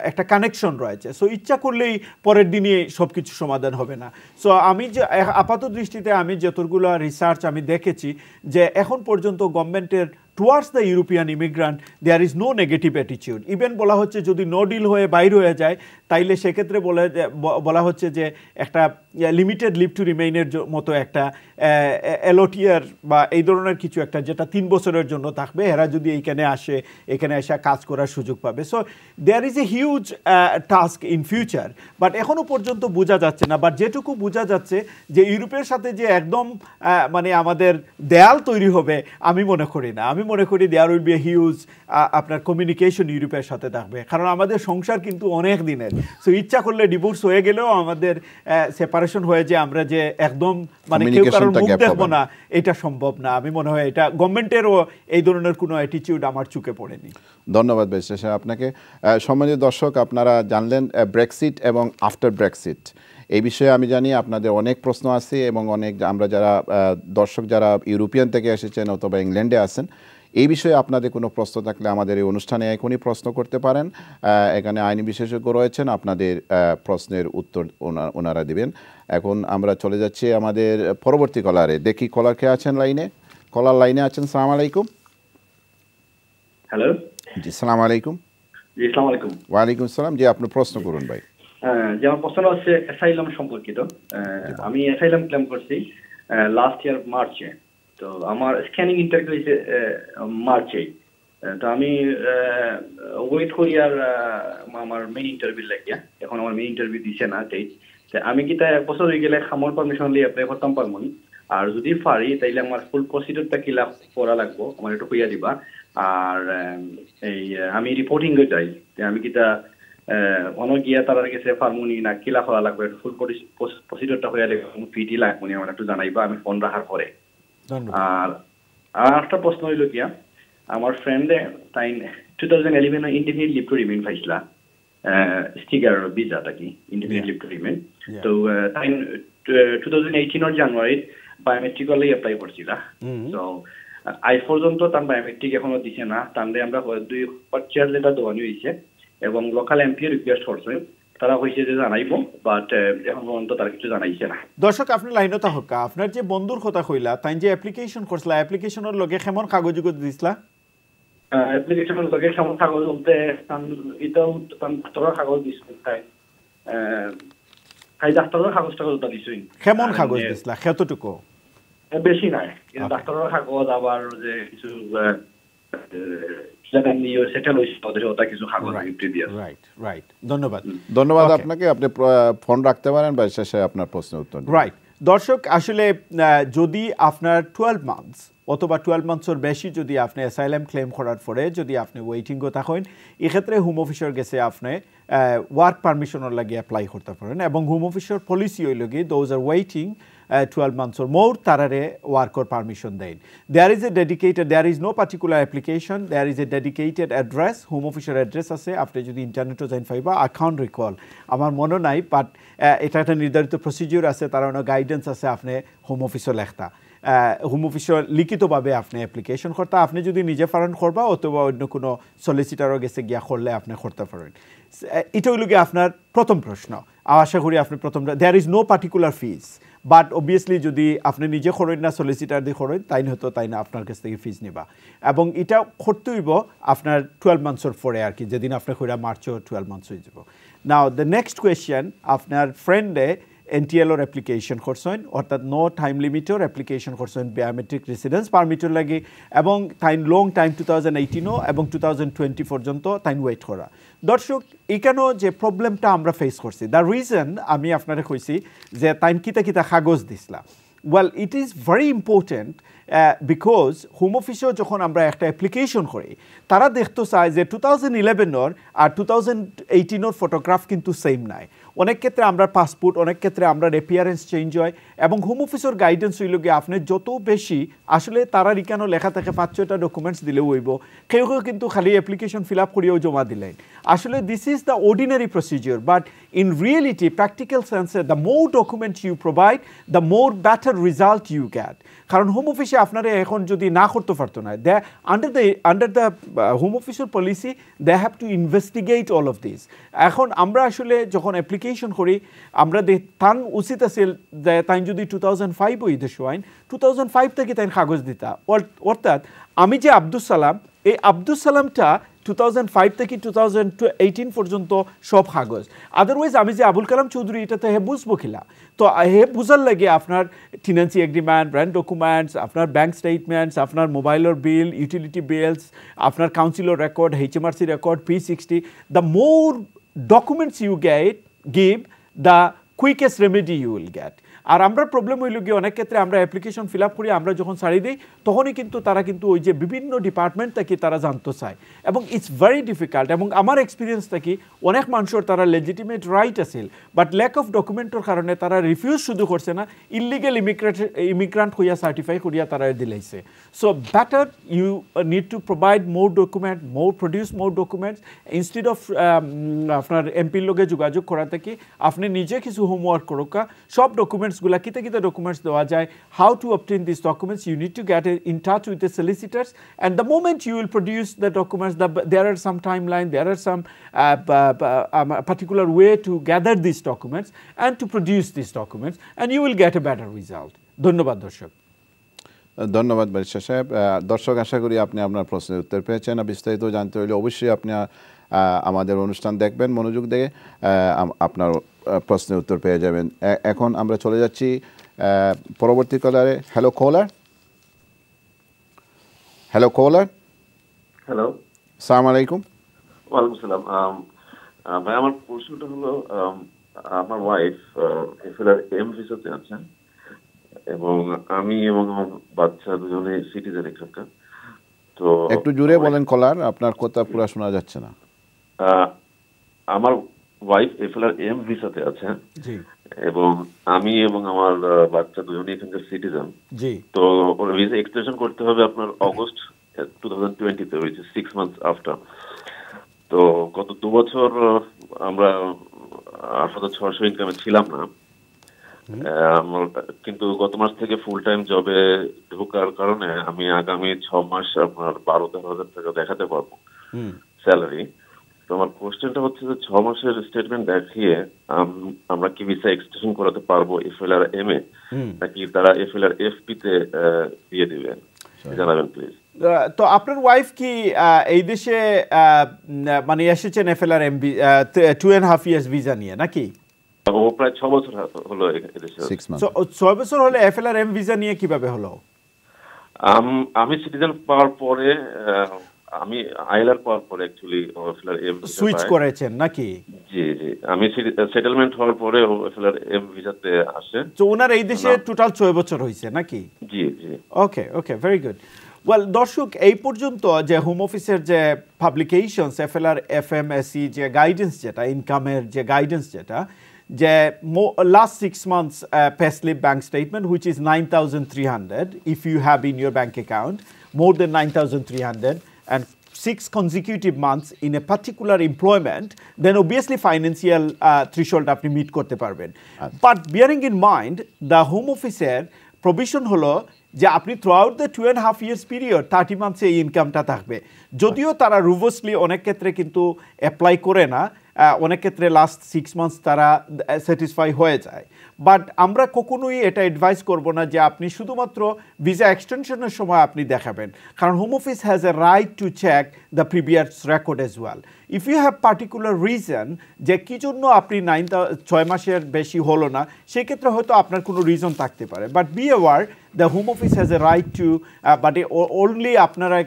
একটা কানেকশন রয়েছে। সো ইচ্ছা করলেই পরের দিনই সব কিছু সমাধান হবে না। সো আমি যে আপাত দৃষ্টিতে আমি যতগুলো রিসার্চ আমি দেখেছি যে এখন পর্যন্ত গভর্নমেন্টের towards the European immigrant there is no negative attitude. Even বলা হচ্ছে যদি নো ডিল হয়ে বাইর হয়ে যায়, তাইলে সেক্ষেত্রে বলে বলা হচ্ছে যে একটা লিমিটেড লিভ টু রিমেইনের মতো একটা এলওটিআর বা এই ধরনের কিছু একটা, যেটা তিন বছরের জন্য থাকবে, এরা যদি এইখানে আসে এখানে এসে কাজ করার সুযোগ পাবে। So there is a huge task in future, but এখনও পর্যন্ত বোঝা যাচ্ছে না। বাট যেটুকু বোঝা যাচ্ছে যে ইউরোপের সাথে যে একদম মানে আমাদের দেয়াল তৈরি হবে আমি মনে করি না। আমি মনে করি there will be a huge আপনার কমিউনিকেশন ইউরোপের সাথে থাকবে, কারণ আমাদের সংসার কিন্তু অনেক দিনের। সো ইচ্ছা করলে ডিভোর্স হয়ে গেলেও আমাদের সেপারেশন হয়ে যে আমরা যে একদম মানে কেউ কারোর মুখ দেখবো না, এটা সম্ভব না। আমি মনে হয় এটা গভর্নমেন্টেরও এই ধরনের কোনো অ্যাটিটিউড আমার চোখে পড়েনি। ধন্যবাদ বেশ আপনাকে। সম্মানিত দর্শক, আপনারা জানলেন ব্রেক্সিট এবং আফটার ব্রেক্সিট, এই বিষয়ে আমি জানি আপনাদের অনেক প্রশ্ন আছে এবং অনেক আমরা যারা দর্শক যারা ইউরোপিয়ান থেকে এসেছেন অথবা ইংল্যান্ডে আছেন, এই বিষয়ে আপনাদের কোনো প্রশ্ন থাকলে আমাদের এই অনুষ্ঠানে এখনই প্রশ্ন করতে পারেন। এখানে আইনি বিশেষজ্ঞ রয়েছেন, আপনাদের প্রশ্নের উত্তর ওনারা দেবেন। এখন আমরা চলে যাচ্ছি আমাদের পরবর্তী কলারে। দেখি কলার কে আছেন লাইনে। কলার লাইনে আছেন, সালাম আলাইকুম। হ্যালো, জি সালাম আলাইকুম। জি সালাম আলাইকুম। ওয়ালাইকুম সালাম। জি আপনি প্রশ্ন করুন ভাই। যেমন প্রশ্ন হচ্ছে অ্যাসাইলাম সম্পর্কিত। আমি অ্যাসাইলাম ক্লেম করছি লাস্ট ইয়ার মার্চে, তো আমার স্ক্যানিং ইন্টারভিউ হয়েছে মার্চে, তো আমি ওয়েট করি আর আমার মেইন ইন্টারভিউ লাগিয়া, এখন আমার মেইন ইন্টারভিউ দিছে না। তাই আমি কি তাই এক বছর হয়ে গেলে খামর পারমিশন নিয়ে অ্যাপ্লাই করতাম পারবো নি? আর যদি পারি তাইলে আমার ফুল প্রসিডিউরটা কি লাভ করা লাগবো আমার একটু কইয়া দিবা। আর এই আমি রিপোর্টিং হয়ে যাই, আমি কি তা অনেক গিয়া তার গেছে ফার্মুনি না কিলা করা লাগবে, ফুল প্রসিডিউরটা হয়ে গেলে ফিটি লাগবো নি আমার একটু জানাইবা, আমি ফোন রাখার পরে। আর আর একটা প্রশ্ন হইল গিয়া, আমার ফ্রেন্ডে তাই two thousand eleven independent leave to remain পাইছিলা, sticker visa taki individual agreement. So in twenty eighteen or January biometrically apply for sila. So I forgot to tam biometric econo dise na tamre amra dui picture leta dowani hoyse ebong local M P request korche তারা হইছে যে জানাইবো but এখন পর্যন্ত তার কিছু জানাইছে না দর্শক আপনি লাইনটা থাকা আপনার যে বন্ধুর কথা কইলা তাই যে অ্যাপ্লিকেশন করছলা অ্যাপ্লিকেশনের লগে কেমন কাগজ যুগ দিছলা অ্যাপ্লিকেশনের লগে কেমন কাগজ বলতে এটাও ততরা কাগজ দিছল তাই কাই ডাক্তারের কাগজটা কত দিছইন কেমন কাগজ দিছলা কতটুকু বেশি না এই ডাক্তারের কাগজ আবার যে কিছু Right, right. ধন্যবাদ ধন্যবাদ আপনাকে আপনি ফোন রাখতে পারেন বা শেষে আপনার প্রশ্নের উত্তর রাইট দর্শক আসলে যদি আপনার twelve মান্থস অথবা twelve মান্থসর বেশি যদি আপনি অ্যাসাইলাম ক্লেম করার পরে যদি আপনি ওয়েটিং গো থাকেন এই ক্ষেত্রে হোম অফিসার গেছে আপনি ওয়ার্ক পারমিশনের লাগি অ্যাপ্লাই করতে পারেন এবং হোম অফিসার পলিসি হইল কি those are waiting Uh, twelve months or more, tarare worker permission then. There is a dedicated, there is no particular application, there is a dedicated address, home officer address ase, after the internet was in fiber, I can't recall. Amar mono nai, but it had a procedure ase, tarano guidance ase, afne home officer lekhta. Home officer লিখিতভাবে আপনি application করতে আপনি যদি নিজে ফারণ করবা অথবা অন্য কোনো সলিসিটারের কাছে গিয়া করলে আপনি করতে পারেন এটা হইল গিয়ে আপনার প্রথম প্রশ্ন আশা করি আপনি প্রথম there is no particular fees but obviously যদি আপনি নিজে করেন না সলিসিটার দিয়ে করেন তাই হয়তো তাই না আপনার কাছ থেকে ফিজ নেবা এবং এটা করতে হইব আপনার টুয়েলভ মান্থসের পরে আর কি যেদিন আপনি কইরা মার্চও টুয়েলভ মান্থস হয়ে যাব নাও দ্য নেক্সট কোয়েশ্চেন আপনার ফ্রেন্ডে N T L or application করছেন অর্থাৎ নো টাইম লিমিটের অ্যাপ্লিকেশন করছেন বায়োমেট্রিক রেসিডেন্স পারমিটের লাগে এবং তাই লং টাইম twenty eighteen এবং twenty twenty পর্যন্ত তাই ওয়েট করা দর্শক এখানেও যে প্রবলেমটা আমরা ফেস করছি দ্য রিজন আমি আপনারা কইছি যে তাই কিতা কিতা কাগজ দিছলা Well, it is very important uh, because home officer jokhon amra ekta application kori tara dekhto chay je twenty eleven or ar twenty eighteen or photograph kintu same nai onek khetre amra passport onek khetre amra appearance change hoy ebong home officer guidance hoilo ki apne joto beshi ashole tara rikano lekha thake five hundred ta documents dile hoibo keu keu kintu khali application fill up koriyo joma dilen ashole this is the ordinary procedure but in reality practical sense the more documents you provide the more better result you get কারণ home অফিসে আপনারা এখন যদি না করতে পারতো না they under the under the home officer policy they have to investigate all of this এখন আমরা আসলে যখন অ্যাপ্লিকেশন করি আমরা দে তান উচিত আছে তাই যদি টু থাউজেন্ড ফাইভ ওই দেশ আইন টু থাউজেন্ড ফাইভ থেকে তাই কাগজ দিতা অর্থাৎ আমি যে আব্দুল সালাম এই আব্দুল সালামটা two thousand five থেকে twenty eighteen পর্যন্ত সব কাগজ আদারওয়াইজ আমি যে আবুল কালাম চৌধুরী এটাতে হে বুঝবো কিলা তো হে বুঝার লাগে আপনার ফিনান্সি এগ্রিমেন্ট ব্র্যান্ড ডকুমেন্টস আপনার ব্যাংক স্টেটমেন্টস আপনার মোবাইলের বিল ইউটিলিটি বিলস আপনার councillor record HMRC record P sixty the more documents you get give the quickest remedy you will get আর আমরা প্রবলেম হইল গিয়ে অনেক ক্ষেত্রে আমরা অ্যাপ্লিকেশন ফিল আপ করি আমরা যখন ছাড়ি দিই তখনই কিন্তু তারা কিন্তু ওই যে বিভিন্ন ডিপার্টমেন্ট থেকে তারা জানতে চায় এবং ইটস ভেরি ডিফিকাল্ট এবং আমার এক্সপিরিয়েন্স থেকে অনেক মানুষের তারা লেজিটিমেট রাইট আছে বাট ল্যাক অফ ডকুমেন্টের কারণে তারা রিফিউজ শুধু করছে না ইলিগেল ইমিগ্রেট ইমিগ্রান্ট হইয়া সার্টিফাই করিয়া তারা দিলাইছে so better you need to provide more document more produce more documents instead of আপনার এমপির লগে যোগাযোগ করা থেকে আপনি নিজে কিছু হোমওয়ার্ক করোকা সব documents gula kita kita documents dewa jay how to obtain these documents you need to get in touch with the solicitors and the moment you will produce the documents the, there are some timeline there are some uh, um, a particular way to gather these documents and to produce these documents and you will get a better result dhonnobad dorshok ধন্যবাদ barrister সাহেব দর্শক আশা করি আপনি আপনার প্রশ্নের উত্তর পেয়েছেন বিস্তারিত জানতে হলে অবশ্যই আপনি আমাদের অনুষ্ঠান দেখবেন মনোযোগ দিয়ে আপনার প্রশ্নের উত্তর পেয়ে যাবেন এখন আমরা চলে যাচ্ছি পরবর্তী কলারে hello caller hello caller hello আসসালামু আলাইকুম ওয়ালাইকুম আসসালাম ভাই আমার প্রশ্নটা হলো আমার ওয়াইফ এফএলআর এম ভিসাতে আছেন এবং আমি এবং আমার বাচ্চা দুজনে সিটিজেন এক্সেপ্টার তো একটু জুড়ে বলেন কলার আপনার কথা পুরো শোনা যাচ্ছে না আমার ওয়াইফ এফএলআর এম ভিসাতে আছেন জি এবং আমি এবং আমার বাচ্চা দুজনে এখানকার সিটিজেন জি তো ওর ভিসা এক্সটেনশন করতে হবে আপনার অগস্ট twenty twenty তে which is six months after তো গত দু বছর আমরা আসলে ছয়শো ইনকামে ছিলাম না, কিন্তু গত মাস থেকে ফুল টাইম জবে ঢোকার কারণে আমি আগামী ছ মাস আপনার বারো তেরো হাজার টাকা দেখাতে পারবো স্যালারি। তো আমার কোশ্চেনটা হচ্ছে যে ছ মাসের স্টেটমেন্ট দেখিয়ে আমরা কি ভিসা এক্সটেনশন করাতে পারবো F L R M A, নাকি তারা F L R F P তে দিয়ে দিবেন, জানাবেন প্লিজ। তো আপনার ওয়াইফ কি এই দেশে মানে এসেছেন F L R M B two and half years visa নিয়ে নাকি? ও প্রায় ছয় বছর হলো এদেশে। ছয় বছর হলে F L R M visa নিয়ে কিভাবে হলো? আমি সিটিজেন পাওয়ার পরে আমি আইলার পাওয়ার পরে actually F L R M switch করেছেন নাকি? জি জি, আমি সেটেলমেন্ট হওয়ার পরে এফ এল আর এম ভিসাতে আসে। তো ওনার এই দেশে টোটাল ছয় বছর হয়েছে নাকি? জি জি, okay okay, very good. Well দর্শক, এই পর্যন্ত যে হোম অফিসের যে publications F L R F M S E যে গাইডেন্স, যেটা ইনকামের যে গাইডেন্স, যেটা যে last six months pay slip bank statement which is nine thousand three hundred if you have in your bank account more than nine thousand three hundred and six consecutive months in a particular employment, then obviously financial uh, threshold apni meet korte parben. But bearing in mind the home officer provision holo je apni throughout the two and half years period thirty months ei income ta thakbe, jodio tara robustly onek khetre kintu apply kore na, onek khetre last six months tara satisfy hoye jay. But আমরা কখনোই এটা advice করবো না যে আপনি শুধুমাত্র visa এক্সটেনশনের সময় আপনি দেখাবেন, কারণ home office has a right to check the previous record as well. If you have particular reason যে কী জন্য আপনি নাইন ছয় মাসের বেশি হলো না, সেক্ষেত্রে হয়তো আপনার কোনো রিজন থাকতে পারে, but be aware the home office has a right to, but only আপনারা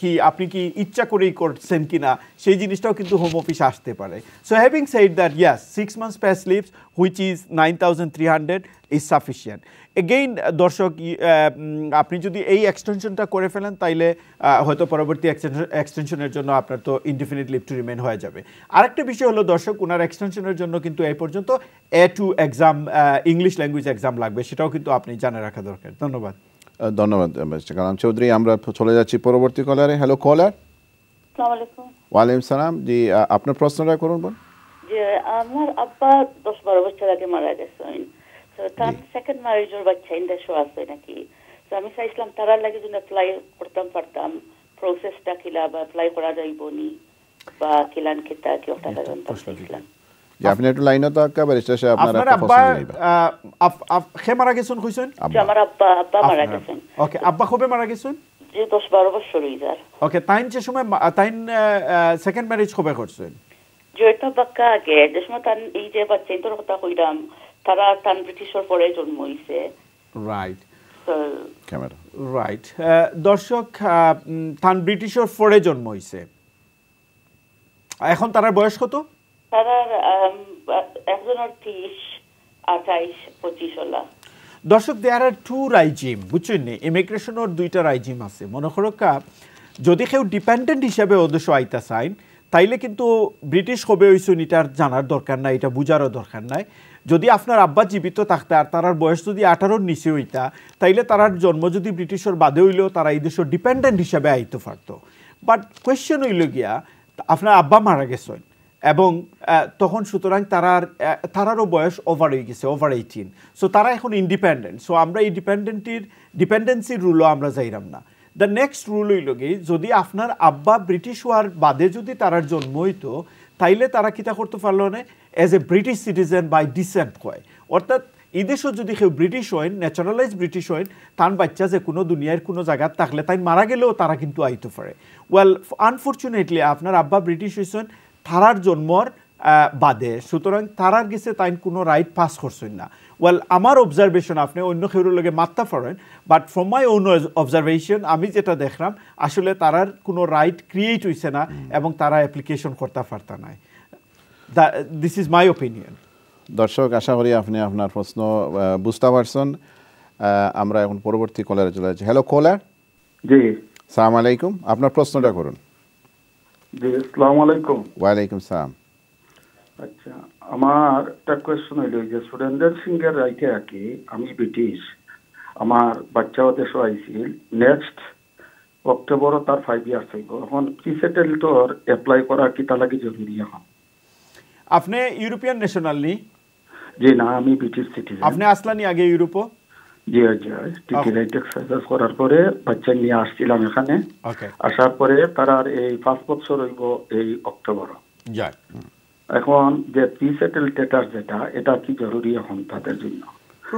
কি আপনি কি ইচ্ছা করেই করছেন কি না সেই জিনিসটাও কিন্তু হোম অফিস আসতে পারে। So having said that, yes six months pay slips which is nine thousand three hundred is sufficient. Again, দর্শক আপনি যদি এই এক্সটেনশনটা করে ফেলেন তাইলে হয়তো পরবর্তী এক্সটেনশনের জন্য আপনার তো ইনডিফিনিট লিভ টু রিমেইন হয়ে যাবে। আরেকটা বিষয় হলো দর্শক, ওনার এক্সটেনশনের জন্য কিন্তু এই পর্যন্ত A two exam English language exam লাগবে, সেটাও কিন্তু আপনি জানা রাখা দরকার। ধন্যবাদ, ধন্যবাদ মিস্টার কালাম চৌধুরী। আমরা চলে যাচ্ছি পরবর্তী কলারে। Hello caller. আসসালামু আলাইকুম। ওয়া আলাইকুম সালাম। জি, আপনার প্রশ্নটা করুন। যে আমার আব্বা দশ বারো বছর আগে মারা গেছেন, তার সেকেন্ড ম্যারেজের বাচ্চা এই দেশে আছে নাকি? তো আমি চাইছিলাম তারার লাগে যদি অ্যাপ্লাই করতাম পারতাম, প্রসেসটা কিলা বা অ্যাপ্লাই করা যাইব নি বা কিলান কিতা কি ওটা জানতাম। যে আপনি একটু লাইনে তো আকা ব্যারিস্টার সাহেব আপনার আব্বা খে মারা গেছেন কইছেন? আমার আব্বা আব্বা মারা গেছেন। ওকে, আব্বা কবে মারা গেছেন? যে দশ বারো বছর হই যার। ওকে, তাইন যে সময় তাইন সেকেন্ড ম্যারেজ কবে করছেন? যেটা বাক্কা আগে দেশমা তান এই যে বাচ্চা তোর কথা কইলাম তারা তান ব্রিটিশের পরে জন্ম হইছে। Right camera right. দর্শক তান ব্রিটিশের পরে জন্ম হইছে, এখন তার বয়স কত? তারা একজনের তিরিশ আঠাইশ পঁচিশ হলা। দর্শক দেয়ার আর টু রাইজিম বুঝছেন, ইমিগ্রেশনের দুইটা রাইজিম আছে। মনে করো কা যদি কেউ ডিপেন্ডেন্ট হিসাবে ওদেশ আইতা চাইন তাইলে কিন্তু ব্রিটিশ কবে হইছেন এটার জানার দরকার নাই, এটা বুঝারও দরকার নাই। যদি আপনার আব্বা জীবিত থাকতে আর তারার বয়স যদি আঠারোর নিচে হইতা তাইলে তারার জন্ম যদি ব্রিটিশর বাদে হইলেও তারা এই দেশের ডিপেন্ডেন্ট হিসাবে আইতে পারতো। বাট কোয়েশ্চেন হইল গিয়া আপনার আব্বা মারা গেছেন এবং তখন সুতরাং তারার তারারও বয়স ওভার হয়ে গেছে, ওভার এইটিন। সো তারা এখন ইন্ডিপেন্ডেন্ট। সো আমরা এই ডিপেন্ডেন্টির ডিপেন্ডেন্সির রুলও আমরা যাইলাম না। দ্য নেক্সট রুল হইল গিয়ে যদি আপনার আব্বা ব্রিটিশ হওয়ার বাদে যদি তারার জন্ম হইতো তাইলে তারা কিতা করতে পারলো না, as a British citizen by descent হয়। অর্থাৎ এদেশও যদি কেউ ব্রিটিশ হইন, ন্যাচারালাইজ ব্রিটিশ হইন, তার বাচ্চা যে কোনো দুনিয়ার কোনো জায়গার থাকলে তাই মারা গেলেও তারা কিন্তু আইতে পারে। ওয়েল আনফর্চুনেটলি আপনার আব্বা ব্রিটিশ হয়েছেন তারার জন্মর বাদে, সুতরাং তারার গেছে তাই কোনো রাইট পাস করছেন না। ওয়েল আমার অবজারভেশন, আপনি অন্য কেউর লগে মাত্তা foreign, but from my own observation আমি যেটা দেখলাম আসলে তারার কোনো রাইট ক্রিয়েট হয়েছে না এবং তারা অ্যাপ্লিকেশন করতে পারতা নাই। This is my opinion. দর্শক আশা করি আপনি আপনার প্রশ্ন বুঝতে পারছেন। আমরা এখন পরবর্তী কলারে চলে যাচ্ছি। হ্যালো কলার। জি সালাম আলাইকুম, আপনার প্রশ্নটা করুন। জি আসসালামু আলাইকুম। ওয়ালাইকুম সালাম। আচ্ছা আমার একটা কোয়েশ্চন হইল যে সুরেন্দ্র সিং এর রাইতে আঁকি আমি ব্রিটিশ, আমার বাচ্চাও দেশে আইসিল, নেক্সট অক্টোবরও তার ফাইভ ইয়ার্স হইব। এখন কিসেটেলটোর অ্যাপ্লাই করা কি তালাকি জরুরি? এখন আপনি ইউরোপিয়ান ন্যাশনাল নি? জি না, আমি ব্রিটিশ সিটিজেন। আপনি আসলেন আগে ইউরোপও? জি জি, টিটি রাইট এক্সারসাইজ করার পরে বাচ্চা নিয়ে আসছিলাম এখানে। আসার পরে তার আর এই পাঁচ বছর হইব এই অক্টোবর। এখন যে প্রিসেটেল স্ট্যাটাস যেটা, এটা কি জরুরি এখন তাদের জন্য?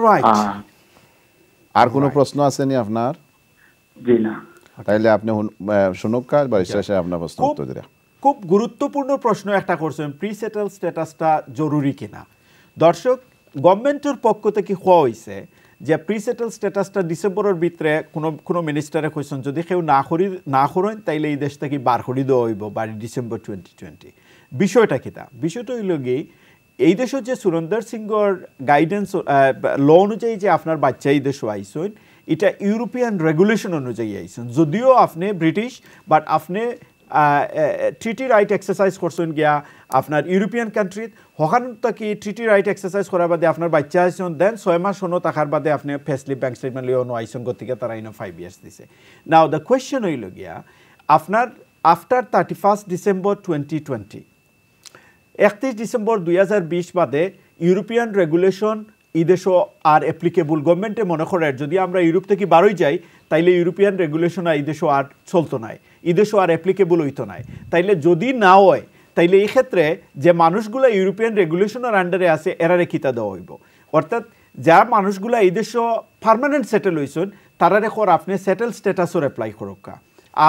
রাইট। আর কোনো প্রশ্ন আছে নি আপনার? জি না। তাহলে আপনি শুনুকার ব্যারিস্টার সাহেব আপনার প্রশ্ন উত্তর দিরা। খুব গুরুত্বপূর্ণ প্রশ্ন একটা করছেন, প্রিসেটেল স্ট্যাটাসটা জরুরি কিনা। দর্শক, গভর্নমেন্টের পক্ষ থেকে হওয়া হয়েছে যে প্রিসেটেল স্ট্যাটাসটা ডিসেম্বরের ভিতরে কোনো কোনো মিনিস্টারে কইছেন যদি কেউ না করি না করেন তাইলে এই দেশ থেকে বার করি দেওয়া হইব বাড়ি ডিসেম্বর টোয়েন্টি টোয়েন্টি বিষয়টা কিতা? বিষয়টা হইল গিয়ে এই দেশে যে সুরেন্দর সিংহর গাইডেন্স ল অনুযায়ী যে আপনার বাচ্চা এই দেশে আইসেন, এটা ইউরোপিয়ান রেগুলেশন অনুযায়ী আইসেন। যদিও আপনি ব্রিটিশ, বাট আপনি ট্রিটি রাইট এক্সারসাইজ করছেন গিয়া আপনার ইউরোপিয়ান কান্ট্রিত। হকানুতা কি ট্রিটি রাইট এক্সারসাইজ করার বাদে আপনার বাচ্চা আইসন, দেন ছয় মাস হনো থাকার বাদে আপনি ফেসলিপ ব্যাংক স্টেটমেন্ট লিয়ে অন্য আইসন গতিকে তারা ইনো ফাইভ ইয়ার্স দিছে। নাও দ্য কোয়েশ্চন হইল গিয়া আপনার after thirty first December twenty twenty একত্রিশ ডিসেম্বর দুই হাজার বিশ বাদে ইউরোপিয়ান রেগুলেশন এই দেশও আর অ্যাপ্লিকেবল। গভর্নমেন্টে মনে করেন যদি আমরা ইউরোপ থেকে বারোই যাই তাইলে ইউরোপিয়ান রেগুলেশন এই দেশও আর চলতো নাই, এই দেশও আর অ্যাপ্লিকেবল হইতো নাই। তাইলে যদি না হয় তাইলে এই ক্ষেত্রে যে মানুষগুলো ইউরোপিয়ান রেগুলেশনের আন্ডারে আছে এরা রেখিতা দেওয়া হইব। অর্থাৎ যারা মানুষগুলো এই দেশও পার্মানেন্ট সেটেল হয়েছেন তারা রেখর আপনি সেটেল স্ট্যাটাসও অ্যাপ্লাই করক্কা।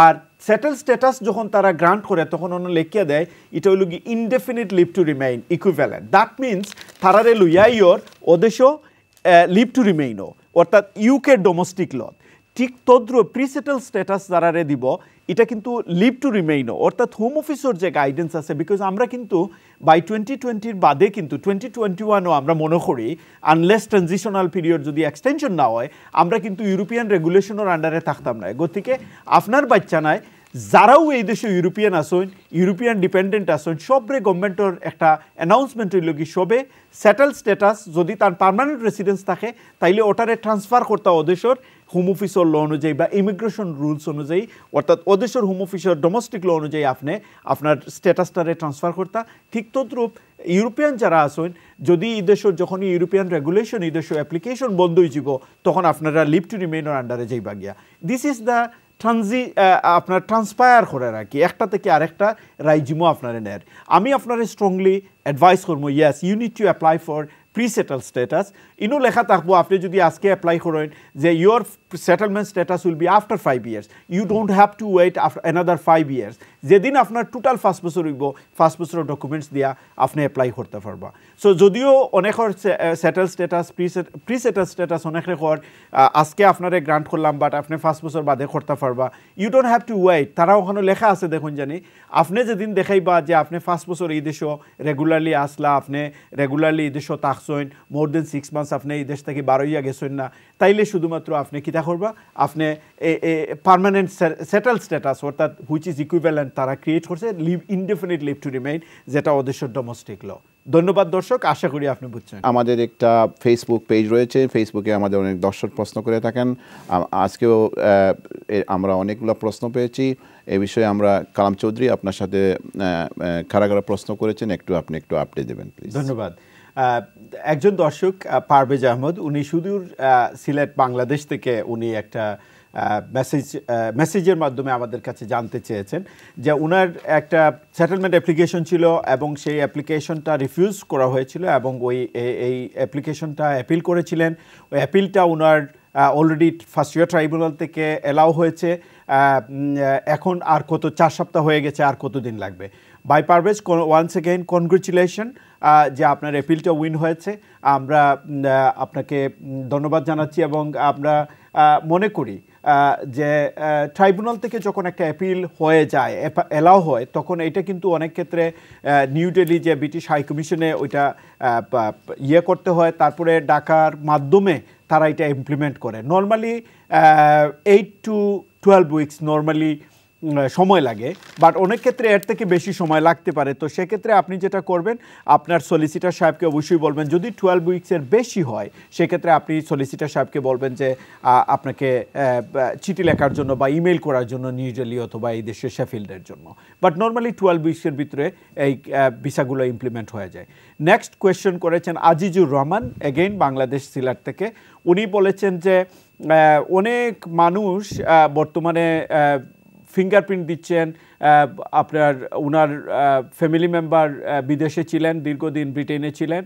আর সেটেল স্ট্যাটাস যখন তারা গ্রান্ট করে তখন অন্য লেখিয়া দেয় এটা হইল কি indefinite leave to remain equivalent. That means তারারে লইয়া ইয়র ওদেশও লিভ টু রিমেইনও, অর্থাৎ ইউকে ডোমেস্টিক ল। ঠিক তদ্রু প্রিসেটেল স্ট্যাটাস যারারে দিব এটা কিন্তু লিভ টু রিমেইনও, অর্থাৎ হোম অফিসের যে গাইডেন্স আছে। বিকজ আমরা কিন্তু বাই টোয়েন্টি টোয়েন্টির বাদে কিন্তু টোয়েন্টি টোয়েন্টি ওয়ানও আমরা মনে করি আনলেস ট্রানজিশনাল পিরিয়ড যদি এক্সটেনশন না হয় আমরা কিন্তু ইউরোপিয়ান রেগুলেশনের আন্ডারে থাকতাম না। গতিকে আপনার বাচ্চা নাই যারাও এই দেশে ইউরোপিয়ান আসন, ইউরোপিয়ান ডিপেন্ডেন্ট আসন, সবরে গভর্নমেন্টের একটা অ্যানাউন্সমেন্ট হইল কি সবে সেটেল স্ট্যাটাস যদি তার পার্মানেন্ট রেসিডেন্স থাকে তাইলে ওটারে ট্রান্সফার করতে ওদেশের হোম অফিসের ল অনুযায়ী বা ইমিগ্রেশন রুলস অনুযায়ী, অর্থাৎ ওদেশের হোম অফিসের ডোমেস্টিক ল অনুযায়ী আপনি আপনার স্ট্যাটাসটারে ট্রান্সফার করতা। ঠিক তদ্রুপ ইউরোপিয়ান যারা আসেন যদি এই দেশের যখন ইউরোপিয়ান রেগুলেশন এই দেশের অ্যাপ্লিকেশন বন্ধ হয়ে যাব তখন আপনারা লিভ টু রিমেইনের আন্ডারে যাইবা গিয়া। দিস ইজ দ্য ট্রানজি আপনার ট্রান্সপায়ার করে রাখি একটা থেকে আরেকটা রাইজিমও আপনার নেয়। আমি আপনারা স্ট্রংলি অ্যাডভাইস করবো, yes you need to apply for pre settle status. ইনো লেখা থাকবো আপনি যদি আজকে অ্যাপ্লাই করেন যে your settlement status will be after five years, you don't have to wait after another five years. যেদিন আপনার টোটাল ফার্স্ট বছর হইব ফার্স্ট বছরের ডকুমেন্টস দিয়া আপনি অ্যাপ্লাই করতে পারবা। সো যদিও অনেকর settle status pre settle status অনেকের আজকে আপনারে গ্রান্ট করলাম বাট আপনি ফার্স্ট বছর বাদে করতে পারবা, you don't have to wait. তারা ওখানে লেখা আছে দেখুন জানি, আপনি যেদিন দেখাইবা যে আপনি ফার্স্ট বছর এই দেশও রেগুলারলি আসলা, আপনি রেগুলারলি এই দেশও থাকছেন মোর দেন সিক্স মান্থস, আপনি এই দেশ থেকে বারোইয়া গেছেন না, তাইলে শুধুমাত্র আপনি কিতা করবা আপনি পার্মানেন্ট সেটেল স্ট্যাটাস অর্থাৎ হুইচ ইজ ইকুইভ্যালেন্ট তারা ক্রিয়েট করছে leave indefinite leave to remain যেটা ওদেশের ডোমেস্টিক ল। ধন্যবাদ দর্শক, আশা করি আপনি বুঝছেন। আমাদের একটা ফেসবুক পেজ রয়েছে, ফেসবুকে আমাদের অনেক দর্শক প্রশ্ন করে থাকেন। আজকেও আমরা অনেকগুলো প্রশ্ন পেয়েছি এ বিষয়ে। আমরা কালাম চৌধুরী আপনার সাথে কারাগারা প্রশ্ন করেছেন, একটু আপনি একটু আপডেট দেবেন প্লিজ। ধন্যবাদ। একজন দর্শক পারভেজ আহমদ, উনি সুদূর সিলেট বাংলাদেশ থেকে উনি একটা মেসেজ মেসেজের মাধ্যমে আমাদের কাছে জানতে চেয়েছেন যে ওনার একটা সেটেলমেন্ট অ্যাপ্লিকেশন ছিল এবং সেই অ্যাপ্লিকেশনটা রিফিউজ করা হয়েছিল এবং ওই এই অ্যাপ্লিকেশনটা অ্যাপিল করেছিলেন। ওই অ্যাপিলটা ওনার অলরেডি ফার্স্ট ইয়ার ট্রাইব্যুনাল থেকে অ্যালাউ হয়েছে। এখন আর কত চার সপ্তাহ হয়ে গেছে, আর কত দিন লাগবে? By Parvez, once again congratulation যে আপনার অ্যাপিলটা উইন হয়েছে। আমরা আপনাকে ধন্যবাদ জানাচ্ছি এবং আমরা মনে করি যে ট্রাইব্যুনাল থেকে যখন একটা অ্যাপিল হয়ে যায় অ্যালাউ হয় তখন এটা কিন্তু অনেক ক্ষেত্রে নিউ দিল্লি যে ব্রিটিশ হাইকমিশনে ওইটা ইয়ে করতে হয়, তারপরে ঢাকার মাধ্যমে তারা এটা ইমপ্লিমেন্ট করে। Normally eight to twelve weeks normally সময় লাগে বাট অনেক ক্ষেত্রে এর থেকে বেশি সময় লাগতে পারে তো সেই ক্ষেত্রে আপনি যেটা করবেন আপনার সলিসিটর সাহেবকে অবশ্যই বলবেন যদি twelve উইকস এর বেশি হয় সেই ক্ষেত্রে আপনি সলিসিটর সাহেবকে বলবেন যে আপনাকে চিঠি লেখার জন্য বা ইমেল করার জন্য নিউজলি অথবা এই দেশে শেফিল্ডের জন্য বাট নরমালি twelve উইকস এর ভিতরে এই ভিসাগুলো ইমপ্লিমেন্ট হয়ে যায় নেক্সট কোশ্চেন করেছেন আজিজুর রহমান अगेन বাংলাদেশ সিলেট থেকে উনি বলেছেন যে অনেক মানুষ বর্তমানে fingerprint দিচ্ছেন আপনার উনার ফ্যামিলি মেম্বার বিদেশে ছিলেন দীর্ঘদিন ব্রিটেনে ছিলেন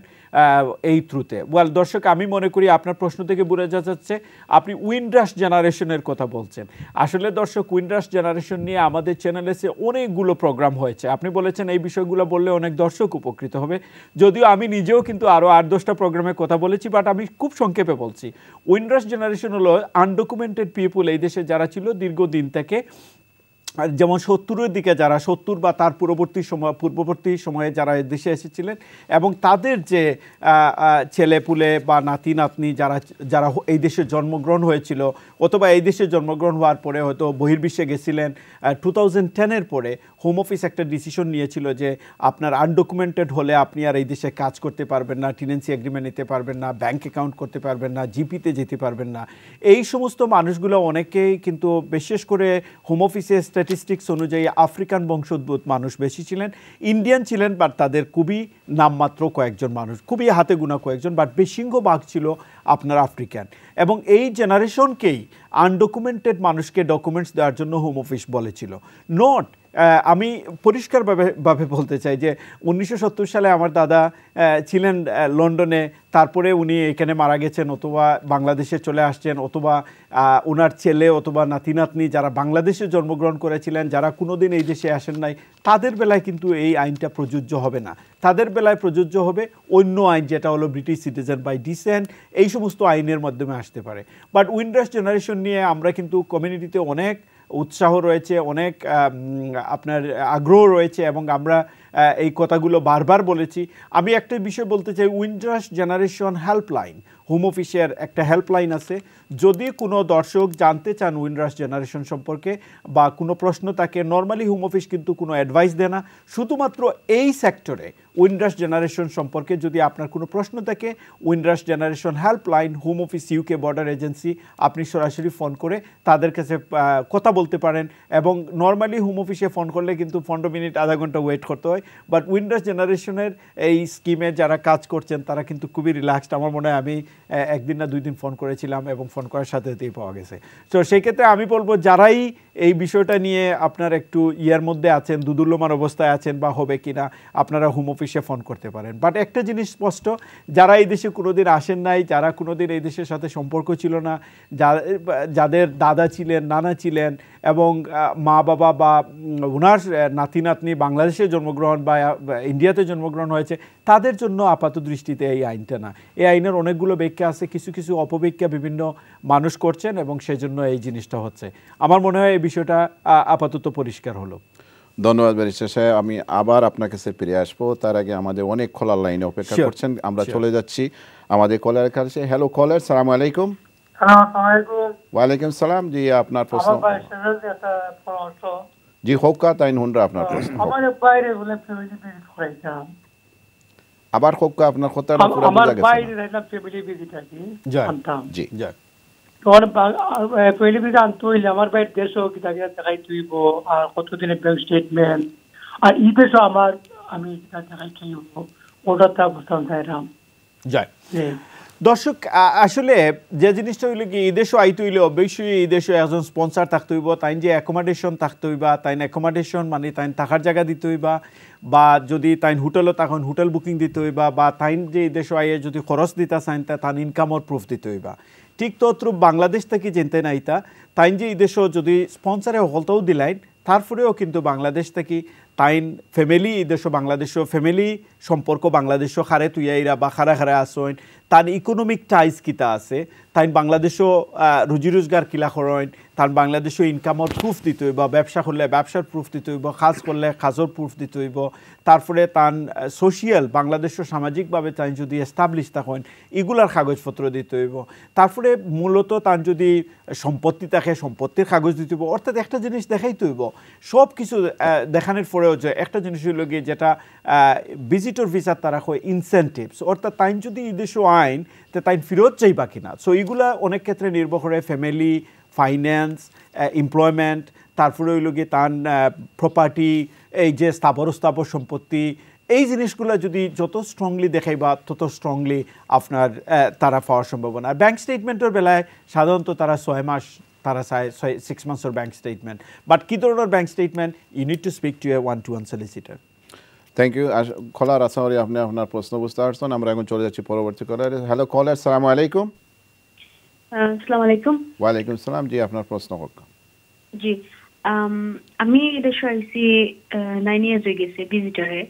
এই থ্রুতে ওয়েল দর্শক আমি মনে করি আপনার প্রশ্ন থেকে বুঝা যাচ্ছে আপনি উইন্ডরাশ জেনারেশনের কথা বলছেন আসলে দর্শক উইন্ডরাশ জেনারেশন নিয়ে আমাদের চ্যানেলে সে অনেকগুলো প্রোগ্রাম হয়েছে আপনি বলেছেন এই বিষয়গুলো বললে অনেক দর্শক উপকৃত হবে যদিও আমি নিজেও কিন্তু আরো eight ten টা প্রোগ্রামে কথা বলেছি বাট আমি খুব সংক্ষেপে বলছি উইন্ডরাশ জেনারেশন হলো আনডকুমেন্টেড পিপল এই দেশে যারা ছিল দীর্ঘদিন থেকে যেমন seventy এর দিকে যারা seventy বা তার পূর্ববর্তী সময় পূর্ববর্তী সময়ে যারা এই দেশে এসেছিলেন এবং তাদের যে ছেলেপুলে বা নাতি নাতনি যারা যারা এই দেশে জন্মগ্রহণ হয়েছিল অথবা এই দেশে জন্মগ্রহণ হওয়ার পরে হয়তো বহির্বিশ্বে গেছিলেন twenty ten এর পরে হোম অফিস একটা ডিসিশন নিয়েছিল যে আপনার আনডকুমেন্টেড হলে আপনি আর এই দেশে কাজ করতে পারবেন না টেনেন্সি এগ্রিমেন্ট নিতে পারবেন না ব্যাংক অ্যাকাউন্ট করতে পারবেন না জিপিতে যেতে পারবেন না এই সমস্ত মানুষগুলো অনেকেই কিন্তু বিশেষ করে হোম অফিসে স্ট্যাটিস্টিক্স অনুযায়ী আফ্রিকান বংশোদ্ভূত মানুষ বেশি ছিলেন ইন্ডিয়ান ছিলেন বাট তাদের খুবই নামমাত্র কয়েকজন মানুষ খুবই হাতে গোনা কয়েকজন বাট বেশিরভাগ ছিল আপনার আফ্রিকান এবং এই জেনারেশনকেই আনডকুমেন্টেড মানুষকে ডকুমেন্টস দেওয়ার জন্য হোম অফিস বলেছিল নট আমি পরিষ্কারভাবে ভাবে বলতে চাই যে nineteen seventy সালে আমার দাদা ছিলেন লন্ডনে তারপরে উনি এখানে মারা গেছেন অথবা বাংলাদেশে চলে আসছেন অথবা ওনার ছেলে অথবা নাতিনাতনি যারা বাংলাদেশে জন্মগ্রহণ করেছিলেন যারা কোনোদিন এই দেশে আসেন নাই তাদের বেলায় কিন্তু এই আইনটা প্রযোজ্য হবে না তাদের বেলায় প্রযোজ্য হবে অন্য আইন যেটা হলো ব্রিটিশ সিটিজেন বাই ডিসেন্ট এই সমস্ত আইনের মাধ্যমে আসতে পারে বাট উইন্ডরাশ জেনারেশন নিয়ে আমরা কিন্তু কমিউনিটিতে অনেক উৎসাহ রয়েছে অনেক আপনার আগ্রহ রয়েছে এবং আমরা এই কথাগুলো বারবার বলেছি আমি একটা বিষয় বলতে চাই উইন্ডরাশ জেনারেশন হেল্পলাইন হোম অফিসের একটা হেল্পলাইন আছে যদি কোনো দর্শক জানতে চান উইন্ডরাশ জেনারেশন সম্পর্কে বা কোনো প্রশ্ন থাকে নরমালি হোম অফিস কিন্তু কোনো অ্যাডভাইস দেয় না শুধুমাত্র এই সেক্টরে উইন্ডরাশ জেনারেশন সম্পর্কে যদি আপনার কোনো প্রশ্ন থাকে Windrush generation helpline home office UK border agency আপনি সরাসরি ফোন করে তাদের কাছে কথা বলতে পারেন এবং নরমালি হোম অফিসে ফোন করলে কিন্তু পনেরো মিনিট আধা ঘন্টা ওয়েট করতে হয় বাট উইন্ডরাশ জেনারেশনের এই স্কিমে যারা কাজ করছেন তারা কিন্তু খুবই রিল্যাক্সড আমার মনে হয় আমি একদিন না দুই দিন ফোন করেছিলাম এবং ফোন করার সাথে সাথেই পাওয়া গেছে তো সেই ক্ষেত্রে আমি বলবো যারাই এই বিষয়টা নিয়ে আপনার একটু ইয়ার মধ্যে আছেন দুদুল্যমান অবস্থায় আছেন বা হবে কিনা আপনারা হোম অফিসে ফোন করতে পারেন বাট একটা জিনিস স্পষ্ট যারা এই দেশে কোনোদিন আসেন নাই যারা কোনোদিন এই দেশের সাথে সম্পর্ক ছিল না যাদের দাদা ছিলেন নানা ছিলেন এবং মা বাবা বা ওনার নাতি নাতনি বাংলাদেশে জন্মগ্রহণ বা ইন্ডিয়াতে জন্মগ্রহণ হয়েছে তাদের জন্য আপাত দৃষ্টিতে এই আইনটা না এই আইনের অনেকগুলো ব্যাখ্যা আছে কিছু কিছু অপব্যাখ্যা বিভিন্ন মানুষ করছেন এবং সেই জন্য এই জিনিসটা হচ্ছে আমার মনে হয় এই বিষয়টা আপাতত পরিষ্কার হলো ধন্যবাদ ব্যারিস্টার সাহেব আমি আবার আপনার কাছে ফিরে আসবো তার আগে আমাদের অনেক খোলার লাইনে অপেক্ষা করছেন আমরা চলে যাচ্ছি আমাদের কলার কাছে হ্যালো কলার সালাম আলাইকুম জয় দর্শক আসলে যে জিনিসটা হইল কি এই দেশে আইতে হইলে অবশ্যই এই দেশে একজন স্পন্সর থাকতে হইব তাই যে অ্যাকোমোডেশন থাকতে হইবা তাই অ্যাকোমোডেশন মানে তাই থাকার জায়গা দিতে হইবা বা যদি তাই হোটেলও তখন হোটেল বুকিং দিতে হইবা বা তাই যে এই দেশে আইয়ে যদি খরচ দিতা চান তা তার ইনকামের প্রুফ দিতে হইবা ঠিক তদ্রুপ বাংলাদেশ থেকে জেনতে নাইতা তাই যে এই দেশে যদি স্পন্সরে হলতেও দিলাইন তারপরেও কিন্তু বাংলাদেশ থেকে তাইন ফ্যামিলি এই দেশ বাংলাদেশও ফ্যামিলি সম্পর্ক বাংলাদেশও খারে তুইয়াইরা বা খারা খারা আসইন তার ইকোনমিক টাইজ কিতা আছে তাই বাংলাদেশও রুজি রোজগার কিলা খরণ তার বাংলাদেশও ইনকামর প্রুফ দিতে হইব ব্যবসা করলে ব্যবসার প্রুফ দিতে হইব কাজ করলে কাজর প্রুফ দিতে হইব তারপরে তার সোশিয়াল বাংলাদেশও সামাজিকভাবে তাই যদি এস্টাবলিশ থাকেন এগুলার কাগজপত্র দিতে হইব তারপরে মূলত তার যদি সম্পত্তি থাকে সম্পত্তির কাগজ দিতে হইব অর্থাৎ একটা জিনিস দেখাইতে হইব সব কিছু দেখানোর পরেও যে একটা জিনিস হইল গিয়ে যেটা ভিজিটর ভিসা তারা হয় ইনসেন্টিভস অর্থাৎ তাই যদি এদেশও আইন তে তাই ফেরত যাইবা কিনা সো এগুলা অনেক ক্ষেত্রে নির্ভর করে ফ্যামিলি ফাইন্যান্স এমপ্লয়মেন্ট তারপরে হইল গিয়ে তার প্রপার্টি এই যে স্থাবর স্থাবর সম্পত্তি এই জিনিসগুলো যদি যত স্ট্রংলি দেখাইবা তত স্ট্রংলি আপনার তারা পাওয়ার সম্ভাবনা ব্যাংক স্টেটমেন্টের বেলায় সাধারণত তারা ছয় মাস তারা চায় ছয় সিক্স মান্থসের ব্যাংক স্টেটমেন্ট বাট কী ধরনের bank statement you need to speak to a one to one solicitor thank you খোলার আশা করি আপনি আপনার প্রশ্ন বুঝতে পারছেন আমরা এখন চলে যাচ্ছি পরবর্তী কলার হ্যালো কলার আসসালামু আলাইকুম আসসালামু আলাইকুম ওয়া আলাইকুম সালাম জি আপনার প্রশ্ন হোক জি আমি দেশে আইছি nine years হয়ে গেছে ভিজিটরে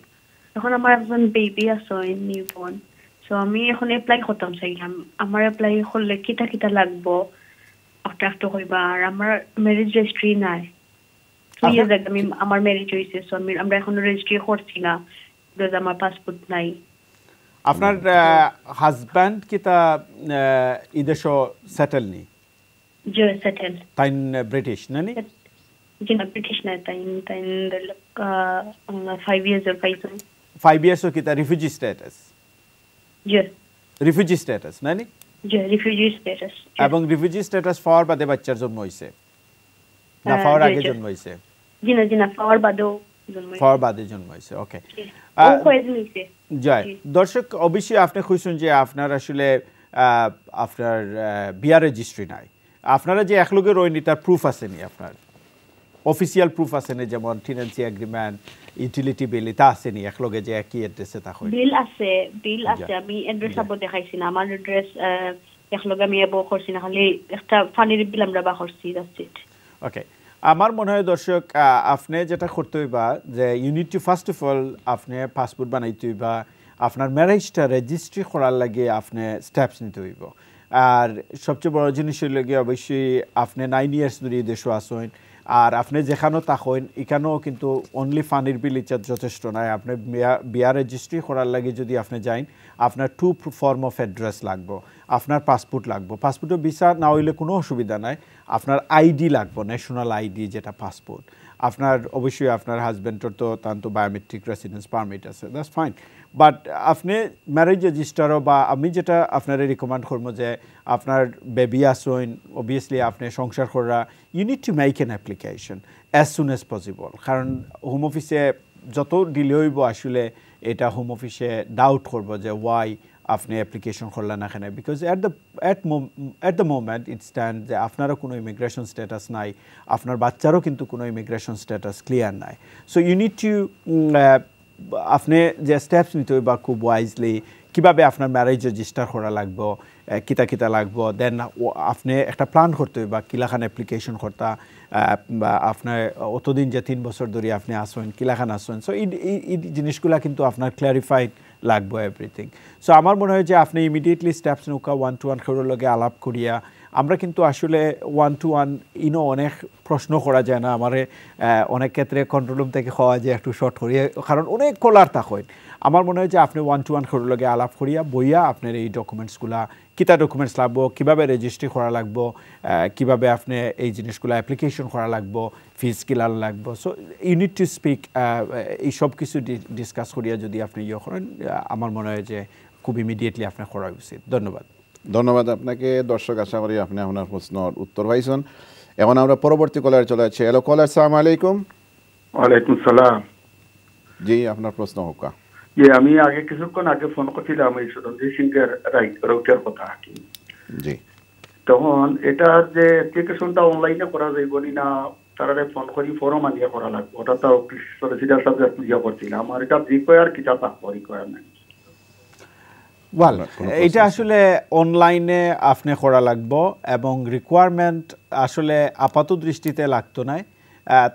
এখন আমার একজন বেবি আছে নিউবর্ন সো আমি এখন অ্যাপ্লাই করতাম চাইলাম আমার অ্যাপ্লাই করলে কিটা কিটা লাগবো একটা একটা হইবা আর আমার ম্যারেজ রেজিস্ট্রি নাই two years ago আমি আমার ম্যারেজ হইছে সো আমি আমরা এখন রেজিস্ট্রি করছি না বিকজ আমার পাসপোর্ট নাই আপনার হাজব্যান্ড কিটা ইদেশ সেটেল নি জি সেটেল তাই ব্রিটিশ না নি জি না ব্রিটিশ না তাই তাই five years or five years কিটা রিফিউজি স্ট্যাটাস জি রিফিউজি স্ট্যাটাস না নি জি রিফিউজি স্ট্যাটাস এবং রিফিউজি স্ট্যাটাস ফর বাদে বাচ্চার জন্ম হইছে না ফর আগে জন্ম হইছে জি না জি না ফর বাদে ফর বাদে জন্ম হইছে ওকে ও কোয়েজ নিছে জয় দর্শক অবশ্যই আপনি খুঁজছেন যে আপনার আসলে আপনার বিয়ার রেজিস্ট্রি নাই আপনারা যে এক লোকে রইনি তার প্রুফ আসেনি আপনার অফিসিয়াল প্রুফ আসেনি যেমন টেনেন্সি এগ্রিমেন্ট ইউটিলিটি বিল এটা আসেনি এক লোকে যে একই অ্যাড্রেসে তা হয় বিল আছে বিল আছে আমি অ্যাড্রেস আপ দেখাইছি না আমার অ্যাড্রেস এক লোকে আমি এব করছি না খালি একটা ফানির বিল আমরা বা করছি দ্যাটস ইট ওকে আমার মনে হয় দর্শক আপনি যেটা করতে হইবা যে you need to first of all আপনি পাসপোর্ট বানাইতে হইবা আপনার ম্যারেজটা রেজিস্ট্রি করার লাগে আপনি স্টেপস নিতে হইব আর সবচেয়ে বড় জিনিসের লাগে অবশ্যই আপনি নাইন ইয়ার্স ধরে দেশে আসেন আর আপনি যেখানেও থাকেন এখানেও কিন্তু অনলি ফানির বিল ইচ্ছা যথেষ্ট নয় আপনি বিয়া বিয়া রেজিস্ট্রি করার লাগে যদি আপনি যান আপনার টু ফর্ম অফ অ্যাড্রেস লাগবো আপনার পাসপোর্ট লাগবো পাসপোর্টে ভিসা না হইলে কোনো অসুবিধা নাই আপনার আইডি লাগবো ন্যাশনাল আইডি যেটা পাসপোর্ট আপনার অবশ্যই আপনার হাজব্যান্ডের তো তার তো বায়োমেট্রিক রেসিডেন্স পারমিট আছে দ্যাটস ফাইন বাট আপনি ম্যারেজ রেজিস্টারও বা আমি যেটা আপনারা রিকমেন্ড করবো যে আপনার বেবি আসইন অবভিয়াসলি আপনি সংসার করা you need to make an application as soon as possible কারণ হোম অফিসে যত ডিলে হইব আসলে এটা হোম অফিসে ডাউট করব যে ওয়াই আপনি অ্যাপ্লিকেশন করলেন না কেন because at the at at the moment it stand যে আপনারও কোনো ইমিগ্রেশন স্ট্যাটাস নাই আপনার বাচ্চারও কিন্তু কোনো ইমিগ্রেশন স্ট্যাটাস ক্লিয়ার নাই সো ইউ নিড টু আপনি যে স্টেপস নিতে হইবা খুব ওয়াইজলি কীভাবে আপনার ম্যারেজ রেজিস্টার করা লাগবো কিতা কিতা লাগবো দেন আপনি একটা প্ল্যান করতে হইবা কিলাখান অ্যাপ্লিকেশন করতা বা আপনার অতদিন যে তিন বছর ধরে আপনি আসেন কিলাখান আসেন সো এই জিনিসগুলা কিন্তু আপনার ক্ল্যারিফাইড লাগবো এভরিথিং সো আমার মনে হয় যে আপনি ইমিডিয়েটলি স্টেপস নৌকা ওয়ান টু ওয়ান খেলোর লগে আলাপ করিয়া আমরা কিন্তু আসলে ওয়ান টু ওয়ান ইনো অনেক প্রশ্ন করা যায় না আমার অনেক ক্ষেত্রে কন্ট্রোল রুম থেকে হওয়া যায় একটু শর্ট করিয়া কারণ অনেক কলার থাকেন আমার মনে হয় যে আপনি ওয়ান টু ওয়ান খেলোর লগে আলাপ করিয়া বইয়া আপনার এই ডকুমেন্টসগুলা কিতা ডকুমেন্টস লাগবো কীভাবে রেজিস্ট্রি করা লাগবো কীভাবে আপনি এই জিনিসগুলো অ্যাপ্লিকেশন করা লাগবো ফিজ কিলার লাগবো সো ইউনিট টু স্পিক এই সব কিছু ডিসকাস করিয়া যদি আপনি ইয়ে করেন আমার মনে হয় যে খুব ইমিডিয়েটলি আপনার করা উচিত ধন্যবাদ ধন্যবাদ আপনাকে দর্শক আশা করি আপনি আপনার প্রশ্নর উত্তর পাইছেন এখন আমরা পরবর্তী কলার চলে যাচ্ছি হ্যালো কলার আসসালামু আলাইকুম ওয়ালাইকুম সালাম জি আপনার প্রশ্ন হোক যে আমি আগে কিছুক্ষণ আগে ফোন করছিলাম এই সুরঞ্জিত সিং এর রাইট রোটের কথা জি তখন এটা যে অ্যাপ্লিকেশনটা অনলাইনে করা যাইব না তারা ফোন করি ফর্ম আনিয়ে করা লাগবে ওটা তো সলিসিটার সাহেব বুঝিয়া করছি না আমার এটা রিকোয়ার কি তা রিকোয়ারমেন্ট ওয়াল এটা আসলে অনলাইনে আপনি করা লাগবো এবং রিকোয়ারমেন্ট আসলে আপাত দৃষ্টিতে লাগতো না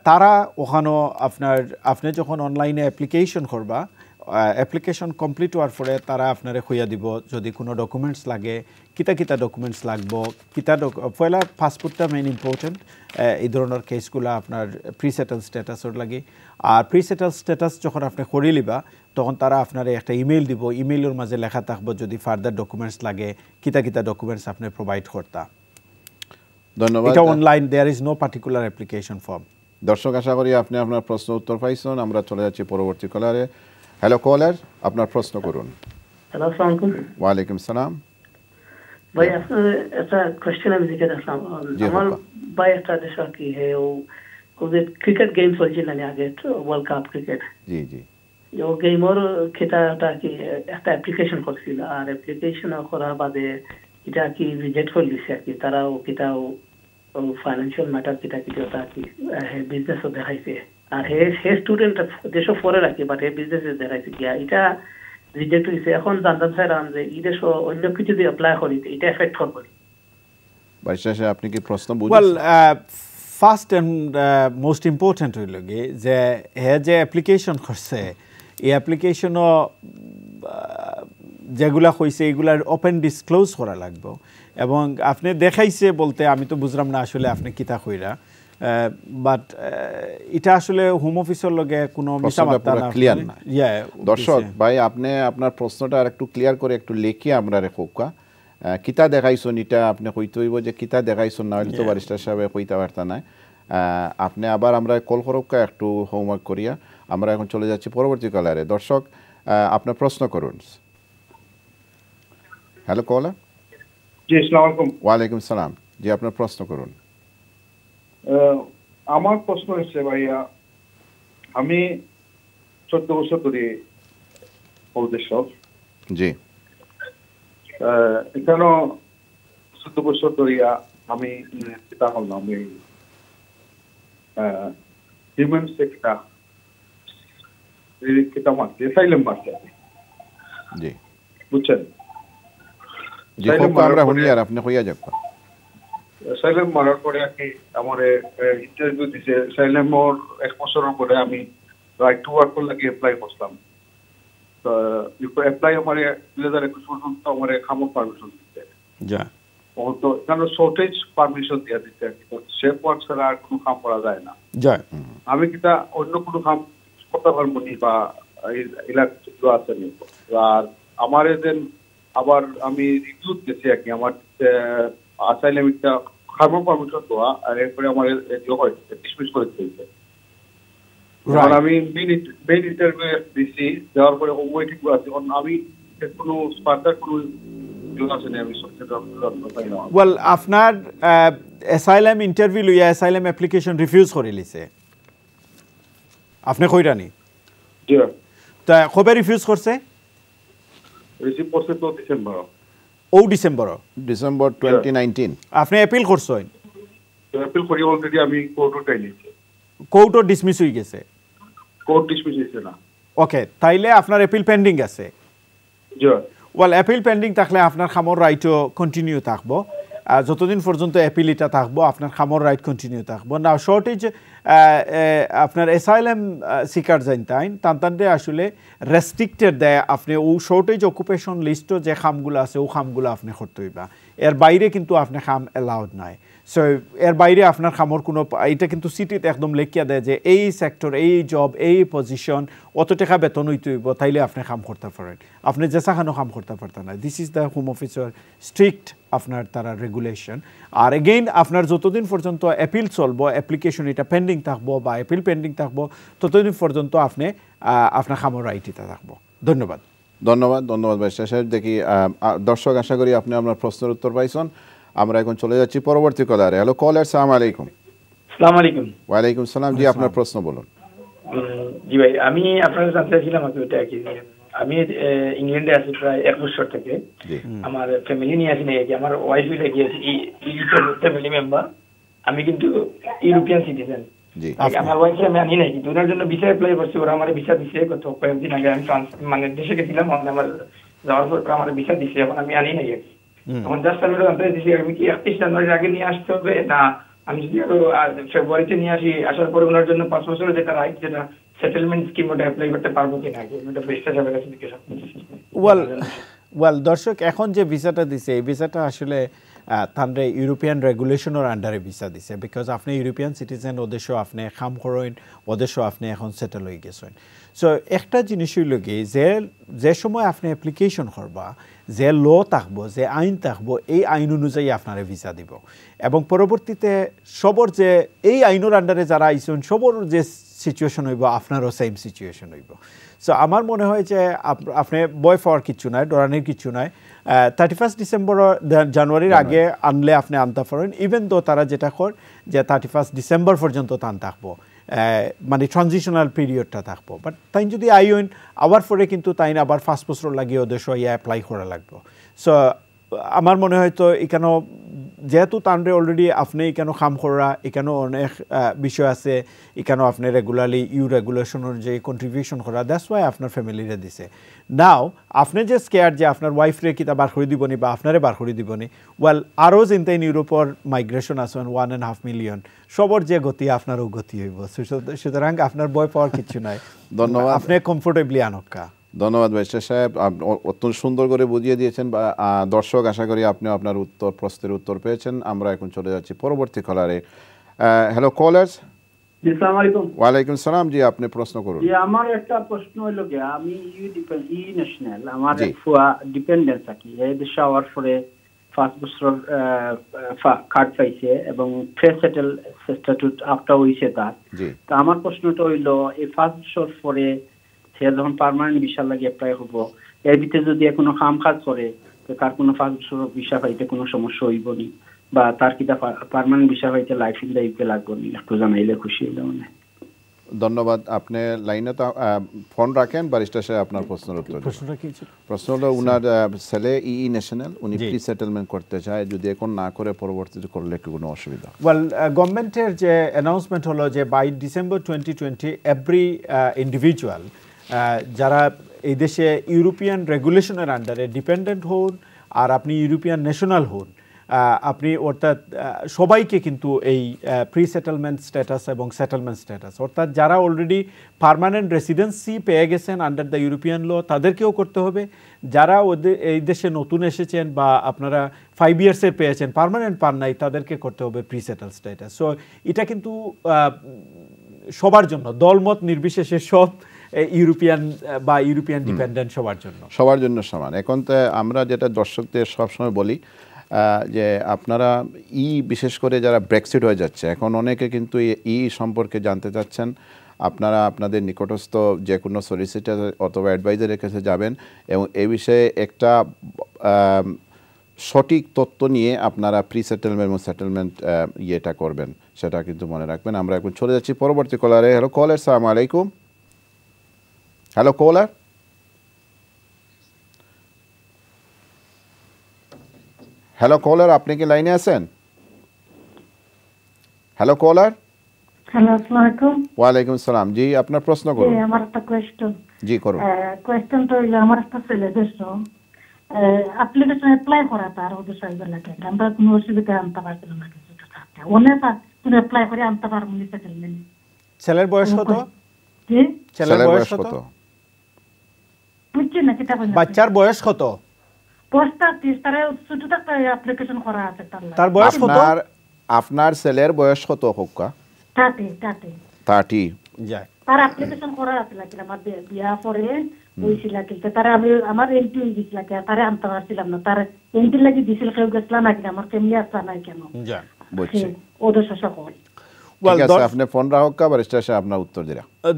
তারা ওখানেও আপনার আপনি যখন অনলাইনে অ্যাপ্লিকেশন করবা application complete হওয়ার পরে তারা আপনারে কইয়া দিব যদি কোনো ডকুমেন্টস লাগে কিটা কিটা ডকুমেন্টস লাগবো কিটা পয়লা পাসপোর্টটা মেইন ইম্পর্টেন্ট এই ধরনের কেসগুলো আপনার প্রি সেটেল স্ট্যাটাস ওর লাগে আর প্রি সেটেল স্ট্যাটাস যখন আপনি করে লিবা তখন তারা আপনারে একটা ইমেল দিব ইমেলের মাঝে লেখা থাকবে যদি ফার্দার ডকুমেন্টস লাগে কিটা কিটা ডকুমেন্টস আপনি প্রোভাইড করতা ধন্যবাদ এটা online there is no particular application form দর্শক আশা করি আপনি আপনার প্রশ্ন উত্তর পাইছেন আমরা চলে যাচ্ছি পরবর্তী কলারে হ্যালো কলার আপনার প্রশ্ন করুন হ্যালো আসসালামু আলাইকুম ওয়া আলাইকুম সালাম ভাই এটা কোশ্চেন আমি জিজ্ঞাসা করলাম আমার ভাই একটা দেশা কি है वो कोई क्रिकेट गेम चलছিল না আগে ওয়ার্ল্ড কাপ ক্রিকেট জি জি यो गेम और খেতাটা কি একটা অ্যাপ্লিকেশন করছিল আর অ্যাপ্লিকেশন করার বাদে এটা কি রিজেক্ট হল দিছে কি তারা ও কিটাও ফাইনান্সিয়াল ম্যাটার কিটা কিটা থাকে হে বিজনেস ও দেখাইছে আর হে হে স্টুডেন্ট দেশে ফরে রাখে বাট হে বিজনেস এ দেখাইছে কি এটা রিজেক্ট হইছে এখন জানতাম স্যার আম যে এই দেশে অন্য কিছু যদি অ্যাপ্লাই করি এটা এফেক্ট করবে বাইশাশে আপনি কি প্রশ্ন বুঝছেন well first and most important হইল কি যে হে যে অ্যাপ্লিকেশন করছে এই অ্যাপ্লিকেশনও যেগুলা হইছে এগুলার ওপেন ডিসক্লোজ করা লাগবে এবং আপনি দেখাইছে বলতে আমি তো বুঝলাম না আসলে আপনি কিতা কইরা বাট এটা আসলে হোম অফিসের লগে কোনো মিশাবাতা না ক্লিয়ার না ইয়া দর্শক ভাই আপনি আপনার প্রশ্নটা আরেকটু ক্লিয়ার করে একটু লেখি আমরা রেখোকা কিতা দেখাইছেন এটা আপনি কইতে হইব যে কিতা দেখাইছেন না হইলে তো ব্যারিস্টার সাহেব কইতে পারতা না আপনি আবার আমরা কল করোকা একটু হোমওয়ার্ক করিয়া আমরা এখন চলে যাচ্ছি পরবর্তী কলারে দর্শক আপনি প্রশ্ন করুন হ্যালো কলার জি আসসালামু আলাইকুম ওয়া আলাইকুম সালাম জি আপনার প্রশ্ন করুন আমার প্রশ্ন হচ্ছে ভাইয়া আমি চৌদ্দ বছর ধরে পরদেশে জি এখানে চৌদ্দ বছর ধরে আমি পিতা হলাম আমি হিউম্যান সেক্টর কিটা মারতে সাইলেম মারতে জি বুঝছেন আমি কিটা অন্য কোনো কাম করতে পারবো নি বা আর আমার আবার আমি রিভিউ দিছি কি আমার আসাইলাম একটা খামো পারমিশন দেওয়া আর এরপরে আমার যে হয় ডিসমিস করে দিয়েছে আর আমি মিনিট মেইন ইন্টারভিউ দিছি দেওয়ার পরে ওয়েটিং আছে কারণ আমি কোনো স্পার্টার কোনো জোনাসনে আমি সবচেয়ে দরকার ওয়েল আপনার অ্যাসাইলাম ইন্টারভিউ লইয়া অ্যাসাইলাম অ্যাপ্লিকেশন রিফিউজ করে লিছে আপনি কইরা নি জি তা কবে রিফিউজ করছে রিসিভ করতে তো ডিসেম্বর ও ডিসেম্বর ডিসেম্বর দুই হাজার উনিশ আপনি অ্যাপিল করছেন অ্যাপিল করি অলরেডি আমি কোর্টও টাইলেছি কোর্টও ডিসমিস হই গেছে কোর্ট ডিসমিস হইছে না ওকে তাইলে আপনার অ্যাপিল পেন্ডিং আছে জি ওয়েল অ্যাপিল পেন্ডিং থাকলে আপনার খামর রাইটও কন্টিনিউ থাকবো আর যতদিন পর্যন্ত অ্যাপিলটা থাকবো আপনার খামর রাইট কন্টিনিউ থাকবো না শর্টেজ আপনার অ্যাসাইলাম সিকার জানতাইন তানতানতে আসলে রেস্ট্রিক্টেড দেয় আপনি ও শর্টেজ অকুপেশন লিস্টও যে খামগুলো আছে ও খামগুলো আপনি করতে হইবা এর বাইরে কিন্তু আপনার খাম অ্যালাউড নাই সো এর বাইরে আপনার খামর কোনো এটা কিন্তু সিটিতে একদম লেখিয়া দেয় যে এই সেক্টর এই জব এই পজিশন অত টাকা বেতন হইতে হইব তাইলে আপনি খাম করতে পারেন আপনি যেসাখানো খাম করতে পারতেন না দিস ইজ দ্য হোম অফিসের স্ট্রিক্ট আপনার তারা রেগুলেশন আর এগেইন আপনার যতদিন পর্যন্ত অ্যাপিল চলবো অ্যাপ্লিকেশন এটা পেন্ডিং থাকবো বা অ্যাপিল পেন্ডিং থাকবো ততদিন পর্যন্ত আপনি আপনার খামর রাইটিতে থাকবো ধন্যবাদ ধন্যবাদ ধন্যবাদ ব্যারিস্টার সাহেব দেখি দর্শক আশা করি আপনি আপনার প্রশ্নের উত্তর পাইছেন আমরা এখন চলে যাচ্ছি পরবর্তী কলারে হ্যালো কলার আসসালামু আলাইকুম আসসালামু আলাইকুম ওয়া আলাইকুম সালাম জি আপনার প্রশ্ন বলুন জি ভাই আমি আপনার জানতে চাইছিলাম এটা কি আমি ইংল্যান্ডে আছি প্রায় এক বছর থেকে আমার ফ্যামিলি নিয়ে আসি নাকি আমার ওয়াইফ হইলে গিয়েছি ফ্যামিলি মেম্বার আমি কিন্তু ইউরোপিয়ান সিটিজেন জি আমার ওয়াইফ আমি আনি নাকি দুটার জন্য ভিসা অ্যাপ্লাই করছি ওরা আমার ভিসা দিছে গত কয়েকদিন আগে আমি মানে দেশে গেছিলাম আমার যাওয়ার পর আমার ভিসা দিছে এখন আমি আনি নাকি তখন জাস্ট আমি আমি কি একত্রিশ জানুয়ারির আগে নিয়ে আসতে হবে না আমি যদি আরো ফেব্রুয়ারিতে নিয়ে আসি আসার পরে ওনার জন্য পাঁচ বছরের যেটা রাইট যেটা settlement scheme would apply করতে পারবো কিনা এটা ভিসা যাবে কাছে কিছু ওয়েল ওয়েল দর্শক এখন যে ভিসাটা দিছে এই ভিসাটা আসলে তানরে ইউরোপিয়ান রেগুলেশন অর আন্ডারে ভিসা দিছে বিকজ আপনি ইউরোপিয়ান সিটিজেন ওদেশ আপনি কাম করেন ওদেশ আপনি এখন সেটেল হই গেছেন সো একটা জিনিসই লাগে যে যে সময় আপনি অ্যাপ্লিকেশন করবা যে ল থাকবো যে আইন থাকবো এই আইন অনুযায়ী আপনারে ভিসা দিব এবং পরবর্তীতে সবর যে এই আইনের আন্ডারে যারা আইছেন সবর যে situation হইবো আপনারও সেম সিচুয়েশন হইবো সো আমার মনে হয় যে আপনি বয় ফর কিছু নাই ডরানের কিছু নাই thirty-first December জানুয়ারির আগে আনলে আপনি আনতে পারেন ইভেন দো তারা যেটা কর যে thirty-first December পর্যন্ত তান থাকবো মানে ট্রানজিশনাল পিরিয়ডটা থাকবো বাট তাই যদি আইন আবার পরে কিন্তু তাই আবার পাঁচ বছর লাগিয়ে ওদেশ ইয়া অ্যাপ্লাই করা লাগবো সো আমার মনে হয় তো এখানেও যেহেতু তানরে অলরেডি আপনি এখানেও কাম করা এখানেও অনেক বিষয় আছে এখানেও আপনি রেগুলারলি ইউ রেগুলেশনের যে কন্ট্রিবিউশন করা দ্যাটস ওয়াই আপনার ফ্যামিলিরে দিছে নাও আপনি যে স্কেয়ার যে আপনার ওয়াইফরে কিতা বার করে দিবনি বা আপনারে বার করে দিবনি ওয়েল আরও যেন ইউরোপর মাইগ্রেশন আসেন ওয়ান অ্যান্ড হাফ মিলিয়ন সবর যে গতি আপনারও গতি হইব সুতরাং আপনার বয় পাওয়ার কিছু নাই ধন্যবাদ আপনি কমফোর্টেবলি আনক্কা ধন্যবাদ ব্যারিস্টার সাহেব অত্যন্ত সুন্দর করে বুঝিয়ে দিয়েছেন দর্শক আশা করি আপনিও আপনার উত্তর প্রশ্নের উত্তর পেয়েছেন আমরা এখন চলে যাচ্ছি পরবর্তী কলারে হ্যালো কলার্স জি আসসালামু আলাইকুম ওয়া আলাইকুম সালাম জি আপনি প্রশ্ন করুন জি আমার একটা প্রশ্ন হলো যে আমি ইউ ন্যাশনাল আমার ফুয়া ডিপেন্ডেন্স কি এই দেশে আওয়ার পরে পাঁচ বছর কার্ড পাইছে এবং ফ্রি সেটেল স্ট্যাটুট আপটা হইছে তার তো আমার প্রশ্নটা হলো এই পাঁচ বছর পরে যখন পার্মানেন্ট ভিসা লাগে অ্যাপ্লাই হবো এর ভিতরে যদি কোনো কাম কাজ করে তো তার কোনো পাঁচ বছর ভিসা পাইতে কোনো সমস্যা হইব নি বা তার কিটা পার্মানেন্ট ভিসা পাইতে লাইফ ইন দ্য ইউকে লাগবো নি একটু জানাইলে খুশি হইলে মনে ধন্যবাদ আপনি লাইনে তো ফোন রাখেন ব্যারিস্টার সাহেব আপনার প্রশ্নের উত্তর প্রশ্নটা কি ছিল প্রশ্ন হলো উনার ছেলে ই ই ন্যাশনাল উনি প্রি সেটেলমেন্ট করতে চায় যদি এখন না করে পরবর্তীতে করলে কি কোনো অসুবিধা ওয়েল গভর্নমেন্টের যে অ্যানাউন্সমেন্ট হলো যে by December twenty twenty every individual যারা এই দেশে ইউরোপিয়ান রেগুলেশনের আন্ডারে ডিপেন্ডেন্ট হন আর আপনি ইউরোপিয়ান ন্যাশনাল হন আপনি অর্থাৎ সবাইকে কিন্তু এই প্রি সেটেলমেন্ট স্ট্যাটাস এবং সেটেলমেন্ট স্ট্যাটাস অর্থাৎ যারা অলরেডি পার্মানেন্ট রেসিডেন্সি পেয়ে গেছেন আন্ডার দ্য ইউরোপিয়ান ল তাদেরকেও করতে হবে যারা ওদের এই দেশে নতুন এসেছেন বা আপনারা ফাইভ ইয়ার্সের পেয়েছেন পার্মানেন্ট পান নাই তাদেরকে করতে হবে প্রি সেটেল স্ট্যাটাস সো এটা কিন্তু সবার জন্য দলমত নির্বিশেষে সব ইউরোপিয়ান বা ইউরোপিয়ান ডিপেন্ডেন্ট সবার জন্য সবার জন্য সমান এখন তো আমরা যেটা দর্শকদের সবসময় বলি যে আপনারা ই বিশেষ করে যারা ব্রেক্সিট হয়ে যাচ্ছে এখন অনেকে কিন্তু ই সম্পর্কে জানতে চাচ্ছেন আপনারা আপনাদের নিকটস্থ যে কোনো সলিসিটার অথবা অ্যাডভাইজারের কাছে যাবেন এবং এ বিষয়ে একটা সঠিক তথ্য নিয়ে আপনারা প্রি সেটেলমেন্ট এবং সেটেলমেন্ট ইয়েটা করবেন সেটা কিন্তু মনে রাখবেন আমরা এখন চলে যাচ্ছি পরবর্তী কলারে হ্যালো কলার সালাম আলাইকুম Hello, caller. Hello, caller. आपने की लाइनें आसन. Hello, caller. Hello, अस्सलामुअलैकुम. वालेकुम सलाम. जी, अपना प्रश्न करो. जी, हमारा तो क्वेश्चन. जी करो. क्वेश्चन तो ये हमारा तो सिलेबस हो. एप्लिकेशन अप्लाई हो रहा था रोड साइबर लगे. हमारा कुनोशी भी कहाँ तबार करना किसी का था. वो नहीं था. तूने अप्लाई करे हम तबार मुनी से चलने. चलेर बॉयस हो तो? जी. चलेर बॉयस हो तो? বাচ্চার বয়স কত আপনার ছেলের বয়স কত হোক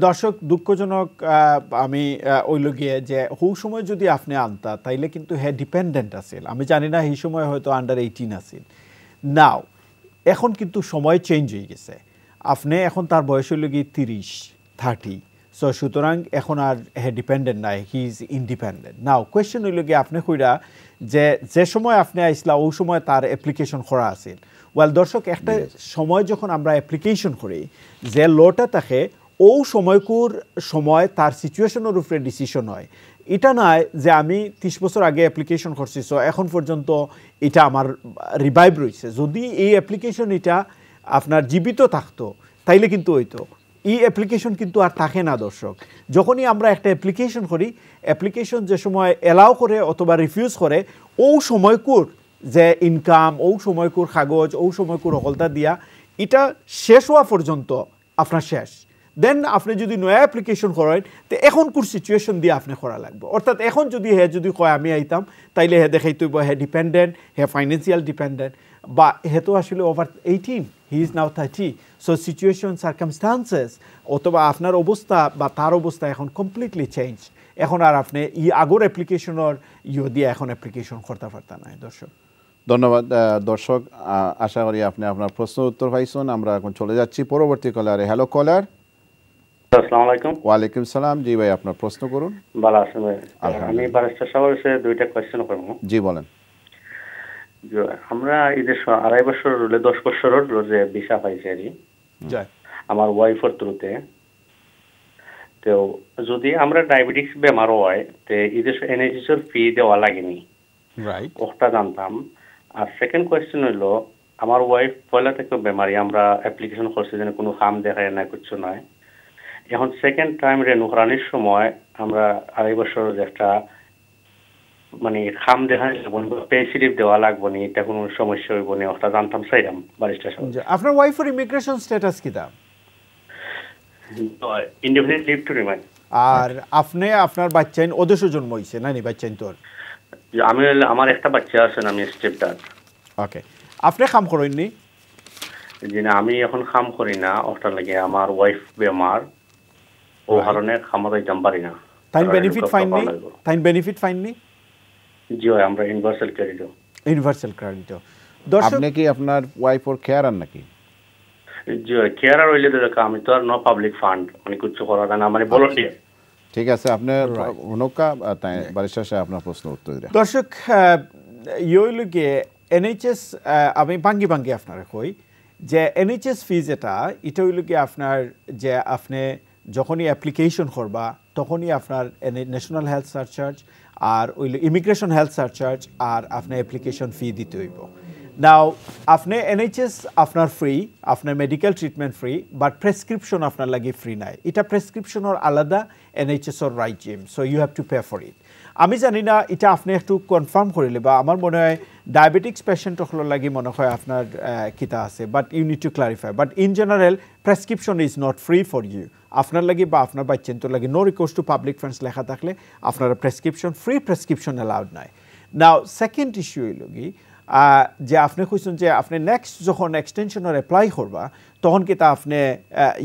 দর্শক দুঃখজনক আমি ওইলগিয়ে যে সেই সময় যদি আপনি আনতা তাইলে কিন্তু হে ডিপেন্ডেন্ট আছিল আমি জানি না সেই সময় হয়তো আন্ডার এইটিন আছিল নাও এখন কিন্তু সময় চেঞ্জ হয়ে গেছে আপনি এখন তার বয়স হইলগিয়ে তিরিশ থার্টি সো সুতরাং এখন আর হে ডিপেন্ডেন্ট নাই he is independent now question হইলগিয়ে আপনি কইরা যে যে সময় আপনি আইসলা ওই সময় তার অ্যাপ্লিকেশন করা আছিল ওয়েল দর্শক একটা সময় যখন আমরা অ্যাপ্লিকেশন করি যে লটা থাকে ও সময়কুর সময় তার সিচুয়েশনের উপরে ডিসিশন হয় এটা নয় যে আমি ত্রিশ বছর আগে অ্যাপ্লিকেশন করছি সো এখন পর্যন্ত এটা আমার রিভাইভ রয়েছে যদি এই অ্যাপ্লিকেশন এটা আপনার জীবিত থাকতো তাইলে কিন্তু হইতো এই অ্যাপ্লিকেশন কিন্তু আর থাকে না দর্শক। যখনই আমরা একটা অ্যাপ্লিকেশন করি, অ্যাপ্লিকেশন যে সময় এলাও করে অথবা রিফিউজ করে ও সময়কুর যে ইনকাম, ও সময়কুর কাগজ, ও সময়কুর অকলতা দিয়া এটা শেষ হওয়া পর্যন্ত আপনার শেষ। দেন আপনি যদি নয়া অ্যাপ্লিকেশন করেন তো এখনকার সিচুয়েশন দিয়ে আপনি করা লাগবে। অর্থাৎ এখন যদি হে যদি কয় আমি আইতাম তাইলে হে দেখাইতইব হে ডিপেন্ডেন্ট, হে ফাইন্যান্সিয়াল ডিপেন্ডেন্ট, বা হে তো আসলে over eighteen, he is now thirty. So situation, circumstances অথবা আপনার অবস্থা বা তার অবস্থা এখন কমপ্লিটলি চেঞ্জ। এখন আর আপনি ই আগর অ্যাপ্লিকেশনের ইয়ে দিয়ে এখন অ্যাপ্লিকেশন করতে পারতা নাই দর্শক। ধন্যবাদ দর্শক, আশা করি আপনি আপনার প্রশ্ন উত্তর পাইছেন। আমরা এখন চলে যাচ্ছি পরবর্তী কলারে। হ্যালো কলার, আসসালামু আলাইকুম। ওয়ালাইকুম সালাম। জি ভাই, আপনার প্রশ্ন করুন। ভালো আছেন ভাই? আমি ব্যারিস্টার সাহেবের সাথে দুইটা কোশ্চেন করব। জি বলেন। আমরা এই যে আড়াই বছর রোলে দশ বছরের রোজে ভিসা পাইছি আর আমার ওয়াইফের থ্রুতে। তো যদি আমরা ডায়াবেটিক্স বেমার হয় তো এই যে এনএইচএস এর ফি দেওয়া লাগেনি, রাইট? ওটা জানতাম। আর সেকেন্ড কোশ্চেন হলো আমার ওয়াইফ পয়লা থেকে বেমারি, আমরা অ্যাপ্লিকেশন করছি যেন কোনো কাম দেখায় না, কিছু নয়। এখন সেকেন্ড টাইম রেনুকরানির সময় আমরা আড়াই বছর একটা মানে খাম দেখা পে স্লিপ দেওয়া লাগবো নি, এটা কোনো সমস্যা হইব নি, ওটা জানতাম চাইলাম ব্যারিস্টার সাহেব। আপনার ওয়াইফের ইমিগ্রেশন স্ট্যাটাস কি দাম? Independent leave to remain. আর আপনি আপনার বাচ্চাইন ওদেশে জন্ম হইছে না নি বাচ্চাইন? তোর আমি আমার একটা বাচ্চা আছে না, আমি স্টেপডাড। ওকে, আপনি কাম করেন নি? জি না, আমি এখন কাম করি না, ওটা লাগে আমার ওয়াইফ বেমার। দর্শক এনএইচএস আমি ভাঙ্গি ভাঙ্গি আপনারা কই যে এনএইচএস ফি যেটা এটা হইলকে আপনার যে আপনি যখনই অ্যাপ্লিকেশন করবা তখনই আপনার ন্যাশনাল হেলথ সার্চার্জ আর ওই ইমিগ্রেশন হেলথ সার্চার্জ আর আপনার অ্যাপ্লিকেশন ফি দিতে হইব। নাও আপনি এনএইচএস আপনার ফ্রি, আপনার medical treatment free, but prescription আপনার লাগে ফ্রি নাই। এটা প্রেসক্রিপশনের আলাদা, এনএইচএসর রাইজিম, so you have to pay for it. আমি জানি না এটা আপনি একটু কনফার্ম করিলে, বা আমার মনে হয় ডায়াবেটিক্স পেশেন্টসকলের লাগে মনে হয় আপনার কিতা আছে, but you need to clarify. But in general prescription is not free for you. আপনার লাগে বা আপনার বাচ্চেন্তর লাগে no request to public funds লেখা থাকলে আপনারা প্রেসক্রিপশন ফ্রি, প্রেসক্রিপশন অ্যালাউড নাই। নাও সেকেন্ড ইস্যু হইল কি যে আপনি কইছেন যে আপনি নেক্সট যখন এক্সটেনশনের অ্যাপ্লাই করবা তখন কিতা আপনি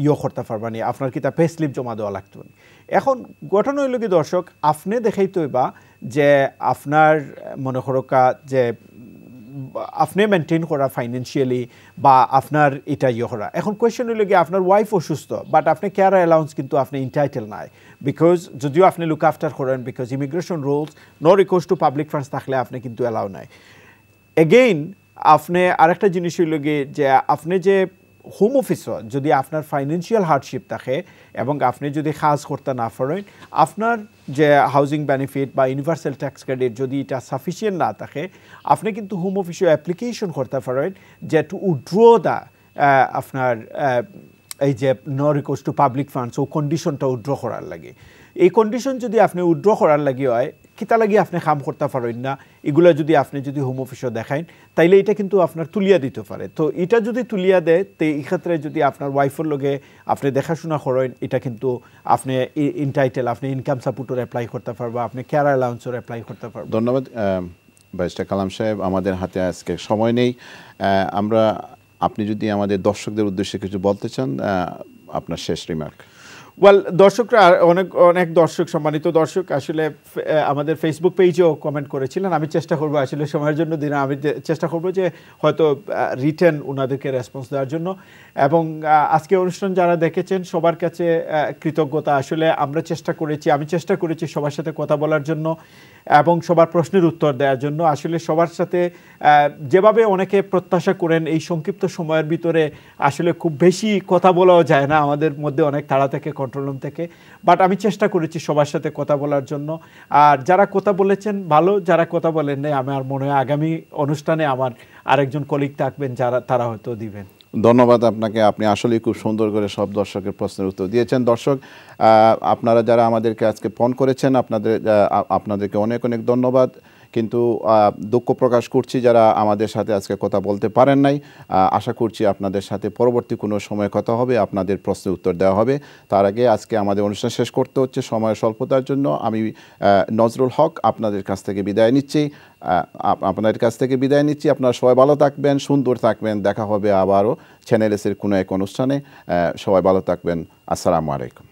ইয়ে করতে পারবা নি, আপনার কিতা পে স্লিপ জমা দেওয়া লাগতো। এখন ঘটনা হইল কি দর্শক, আপনি দেখাইতইবা যে আপনার মনে করকা যে আপনি মেনটেন করা ফাইন্যান্সিয়ালি বা আপনার এটা ইয়ে করা। এখন কোয়েশ্চেন হইল গিয়ে আপনার ওয়াইফ অসুস্থ, বাট আপনি কেয়ার অ্যালাউন্স কিন্তু আপনি ইন্টাইটেল নাই, বিকজ যদিও আপনি লুক আফটার করেন, because immigration rules no request to public funds থাকলে আপনি কিন্তু অ্যালাউ নাই। এগেইন আপনি আরেকটা জিনিস হইল গিয়ে যে আপনি যে হোম অফিসও যদি আপনার ফাইন্যান্সিয়াল হার্ডশিপ থাকে এবং আপনি যদি কাজ করতে না পারেন, আপনার যে হাউজিং বেনিফিট বা ইউনিভার্সাল ট্যাক্স ক্রেডিট যদি এটা সাফিসিয়েন্ট না থাকে, আপনি কিন্তু হোম অফিসে অ্যাপ্লিকেশন করতে পারেন যে টু উইথড্র দ্য আপনার এই যে no request to public funds, ও কন্ডিশনটা উইথড্র করার লাগে। এই কন্ডিশন যদি আপনি উইথড্র করার লাগে হয় কিতা লাগে আপনি কাম করতে পারেন না, এগুলো যদি আপনি যদি হোম অফিসে দেখায় তাইলে এটা কিন্তু আপনার তুলিয়া দিতে পারে। তো এটা যদি তুলিয়া দেয় তো এক্ষেত্রে যদি আপনার ওয়াইফের লগে আপনি দেখাশোনা করেন এটা কিন্তু আপনি ইনটাইটেল, আপনি ইনকাম সাপোর্টের অ্যাপ্লাই করতে পারবা, আপনি কেয়ার অ্যালাউন্সের অ্যাপ্লাই করতে পারবেন। ধন্যবাদ ব্যারিস্টার কালাম সাহেব, আমাদের হাতে আজকে সময় নেই। আমরা আপনি যদি আমাদের দর্শকদের উদ্দেশ্যে কিছু বলতে চান, আপনার শেষ রিমার্ক। ওয়েল দর্শকরা, অনেক অনেক দর্শক, সম্মানিত দর্শক আসলে আমাদের ফেসবুক পেজেও কমেন্ট করেছিলেন। আমি চেষ্টা করব আসলে সময়ের জন্য দিন আমি চেষ্টা করব যে হয়তো রিটেন ওনাদেরকে রেসপন্স দেওয়ার জন্য। এবং আজকে অনুষ্ঠান যারা দেখেছেন সবার কাছে কৃতজ্ঞতা। আসলে আমরা চেষ্টা করেছি, আমি চেষ্টা করেছি সবার সাথে কথা বলার জন্য এবং সবার প্রশ্নের উত্তর দেওয়ার জন্য। আসলে সবার সাথে যেভাবে অনেকে প্রত্যাশা করেন এই সংক্ষিপ্ত সময়ের ভিতরে আসলে খুব বেশি কথা বলাও যায় না, আমাদের মধ্যে অনেক তাড়া থেকে কন্ট্রোল রুম থেকে, বাট আমি চেষ্টা করেছি সবার সাথে কথা বলার জন্য। আর যারা কথা বলেছেন ভালো, যারা কথা বলেন নাই আমার মনে হয় আগামী অনুষ্ঠানে আমার আরেকজন কলিগ থাকবেন যারা তারা হয়তো দিবেন। ধন্যবাদ আপনাকে, আপনি আসলে খুব সুন্দর করে সব দর্শকের প্রশ্নের উত্তর দিয়েছেন। দর্শক, আপনারা যারা আমাদেরকে আজকে ফোন করেছেন, আপনাদের আপনাদেরকে অনেক অনেক ধন্যবাদ। কিন্তু দুঃখ প্রকাশ করছি যারা আমাদের সাথে আজকে কথা বলতে পারেন নাই। আশা করছি আপনাদের সাথে পরবর্তী কোনো সময় কথা হবে, আপনাদের প্রশ্নের উত্তর দেওয়া হবে। তার আগে আজকে আমাদের অনুষ্ঠান শেষ করতে হচ্ছে সময় স্বল্পতার জন্য। আমি নজরুল হক আপনাদের কাছ থেকে বিদায় নিচ্ছি আপনাদের কাছ থেকে বিদায় নিচ্ছি আপনারা সবাই ভালো থাকবেন, সুন্দর থাকবেন। দেখা হবে আবারও চ্যানেল এসের কোনো এক অনুষ্ঠানে। সবাই ভালো থাকবেন। আসসালামু আলাইকুম।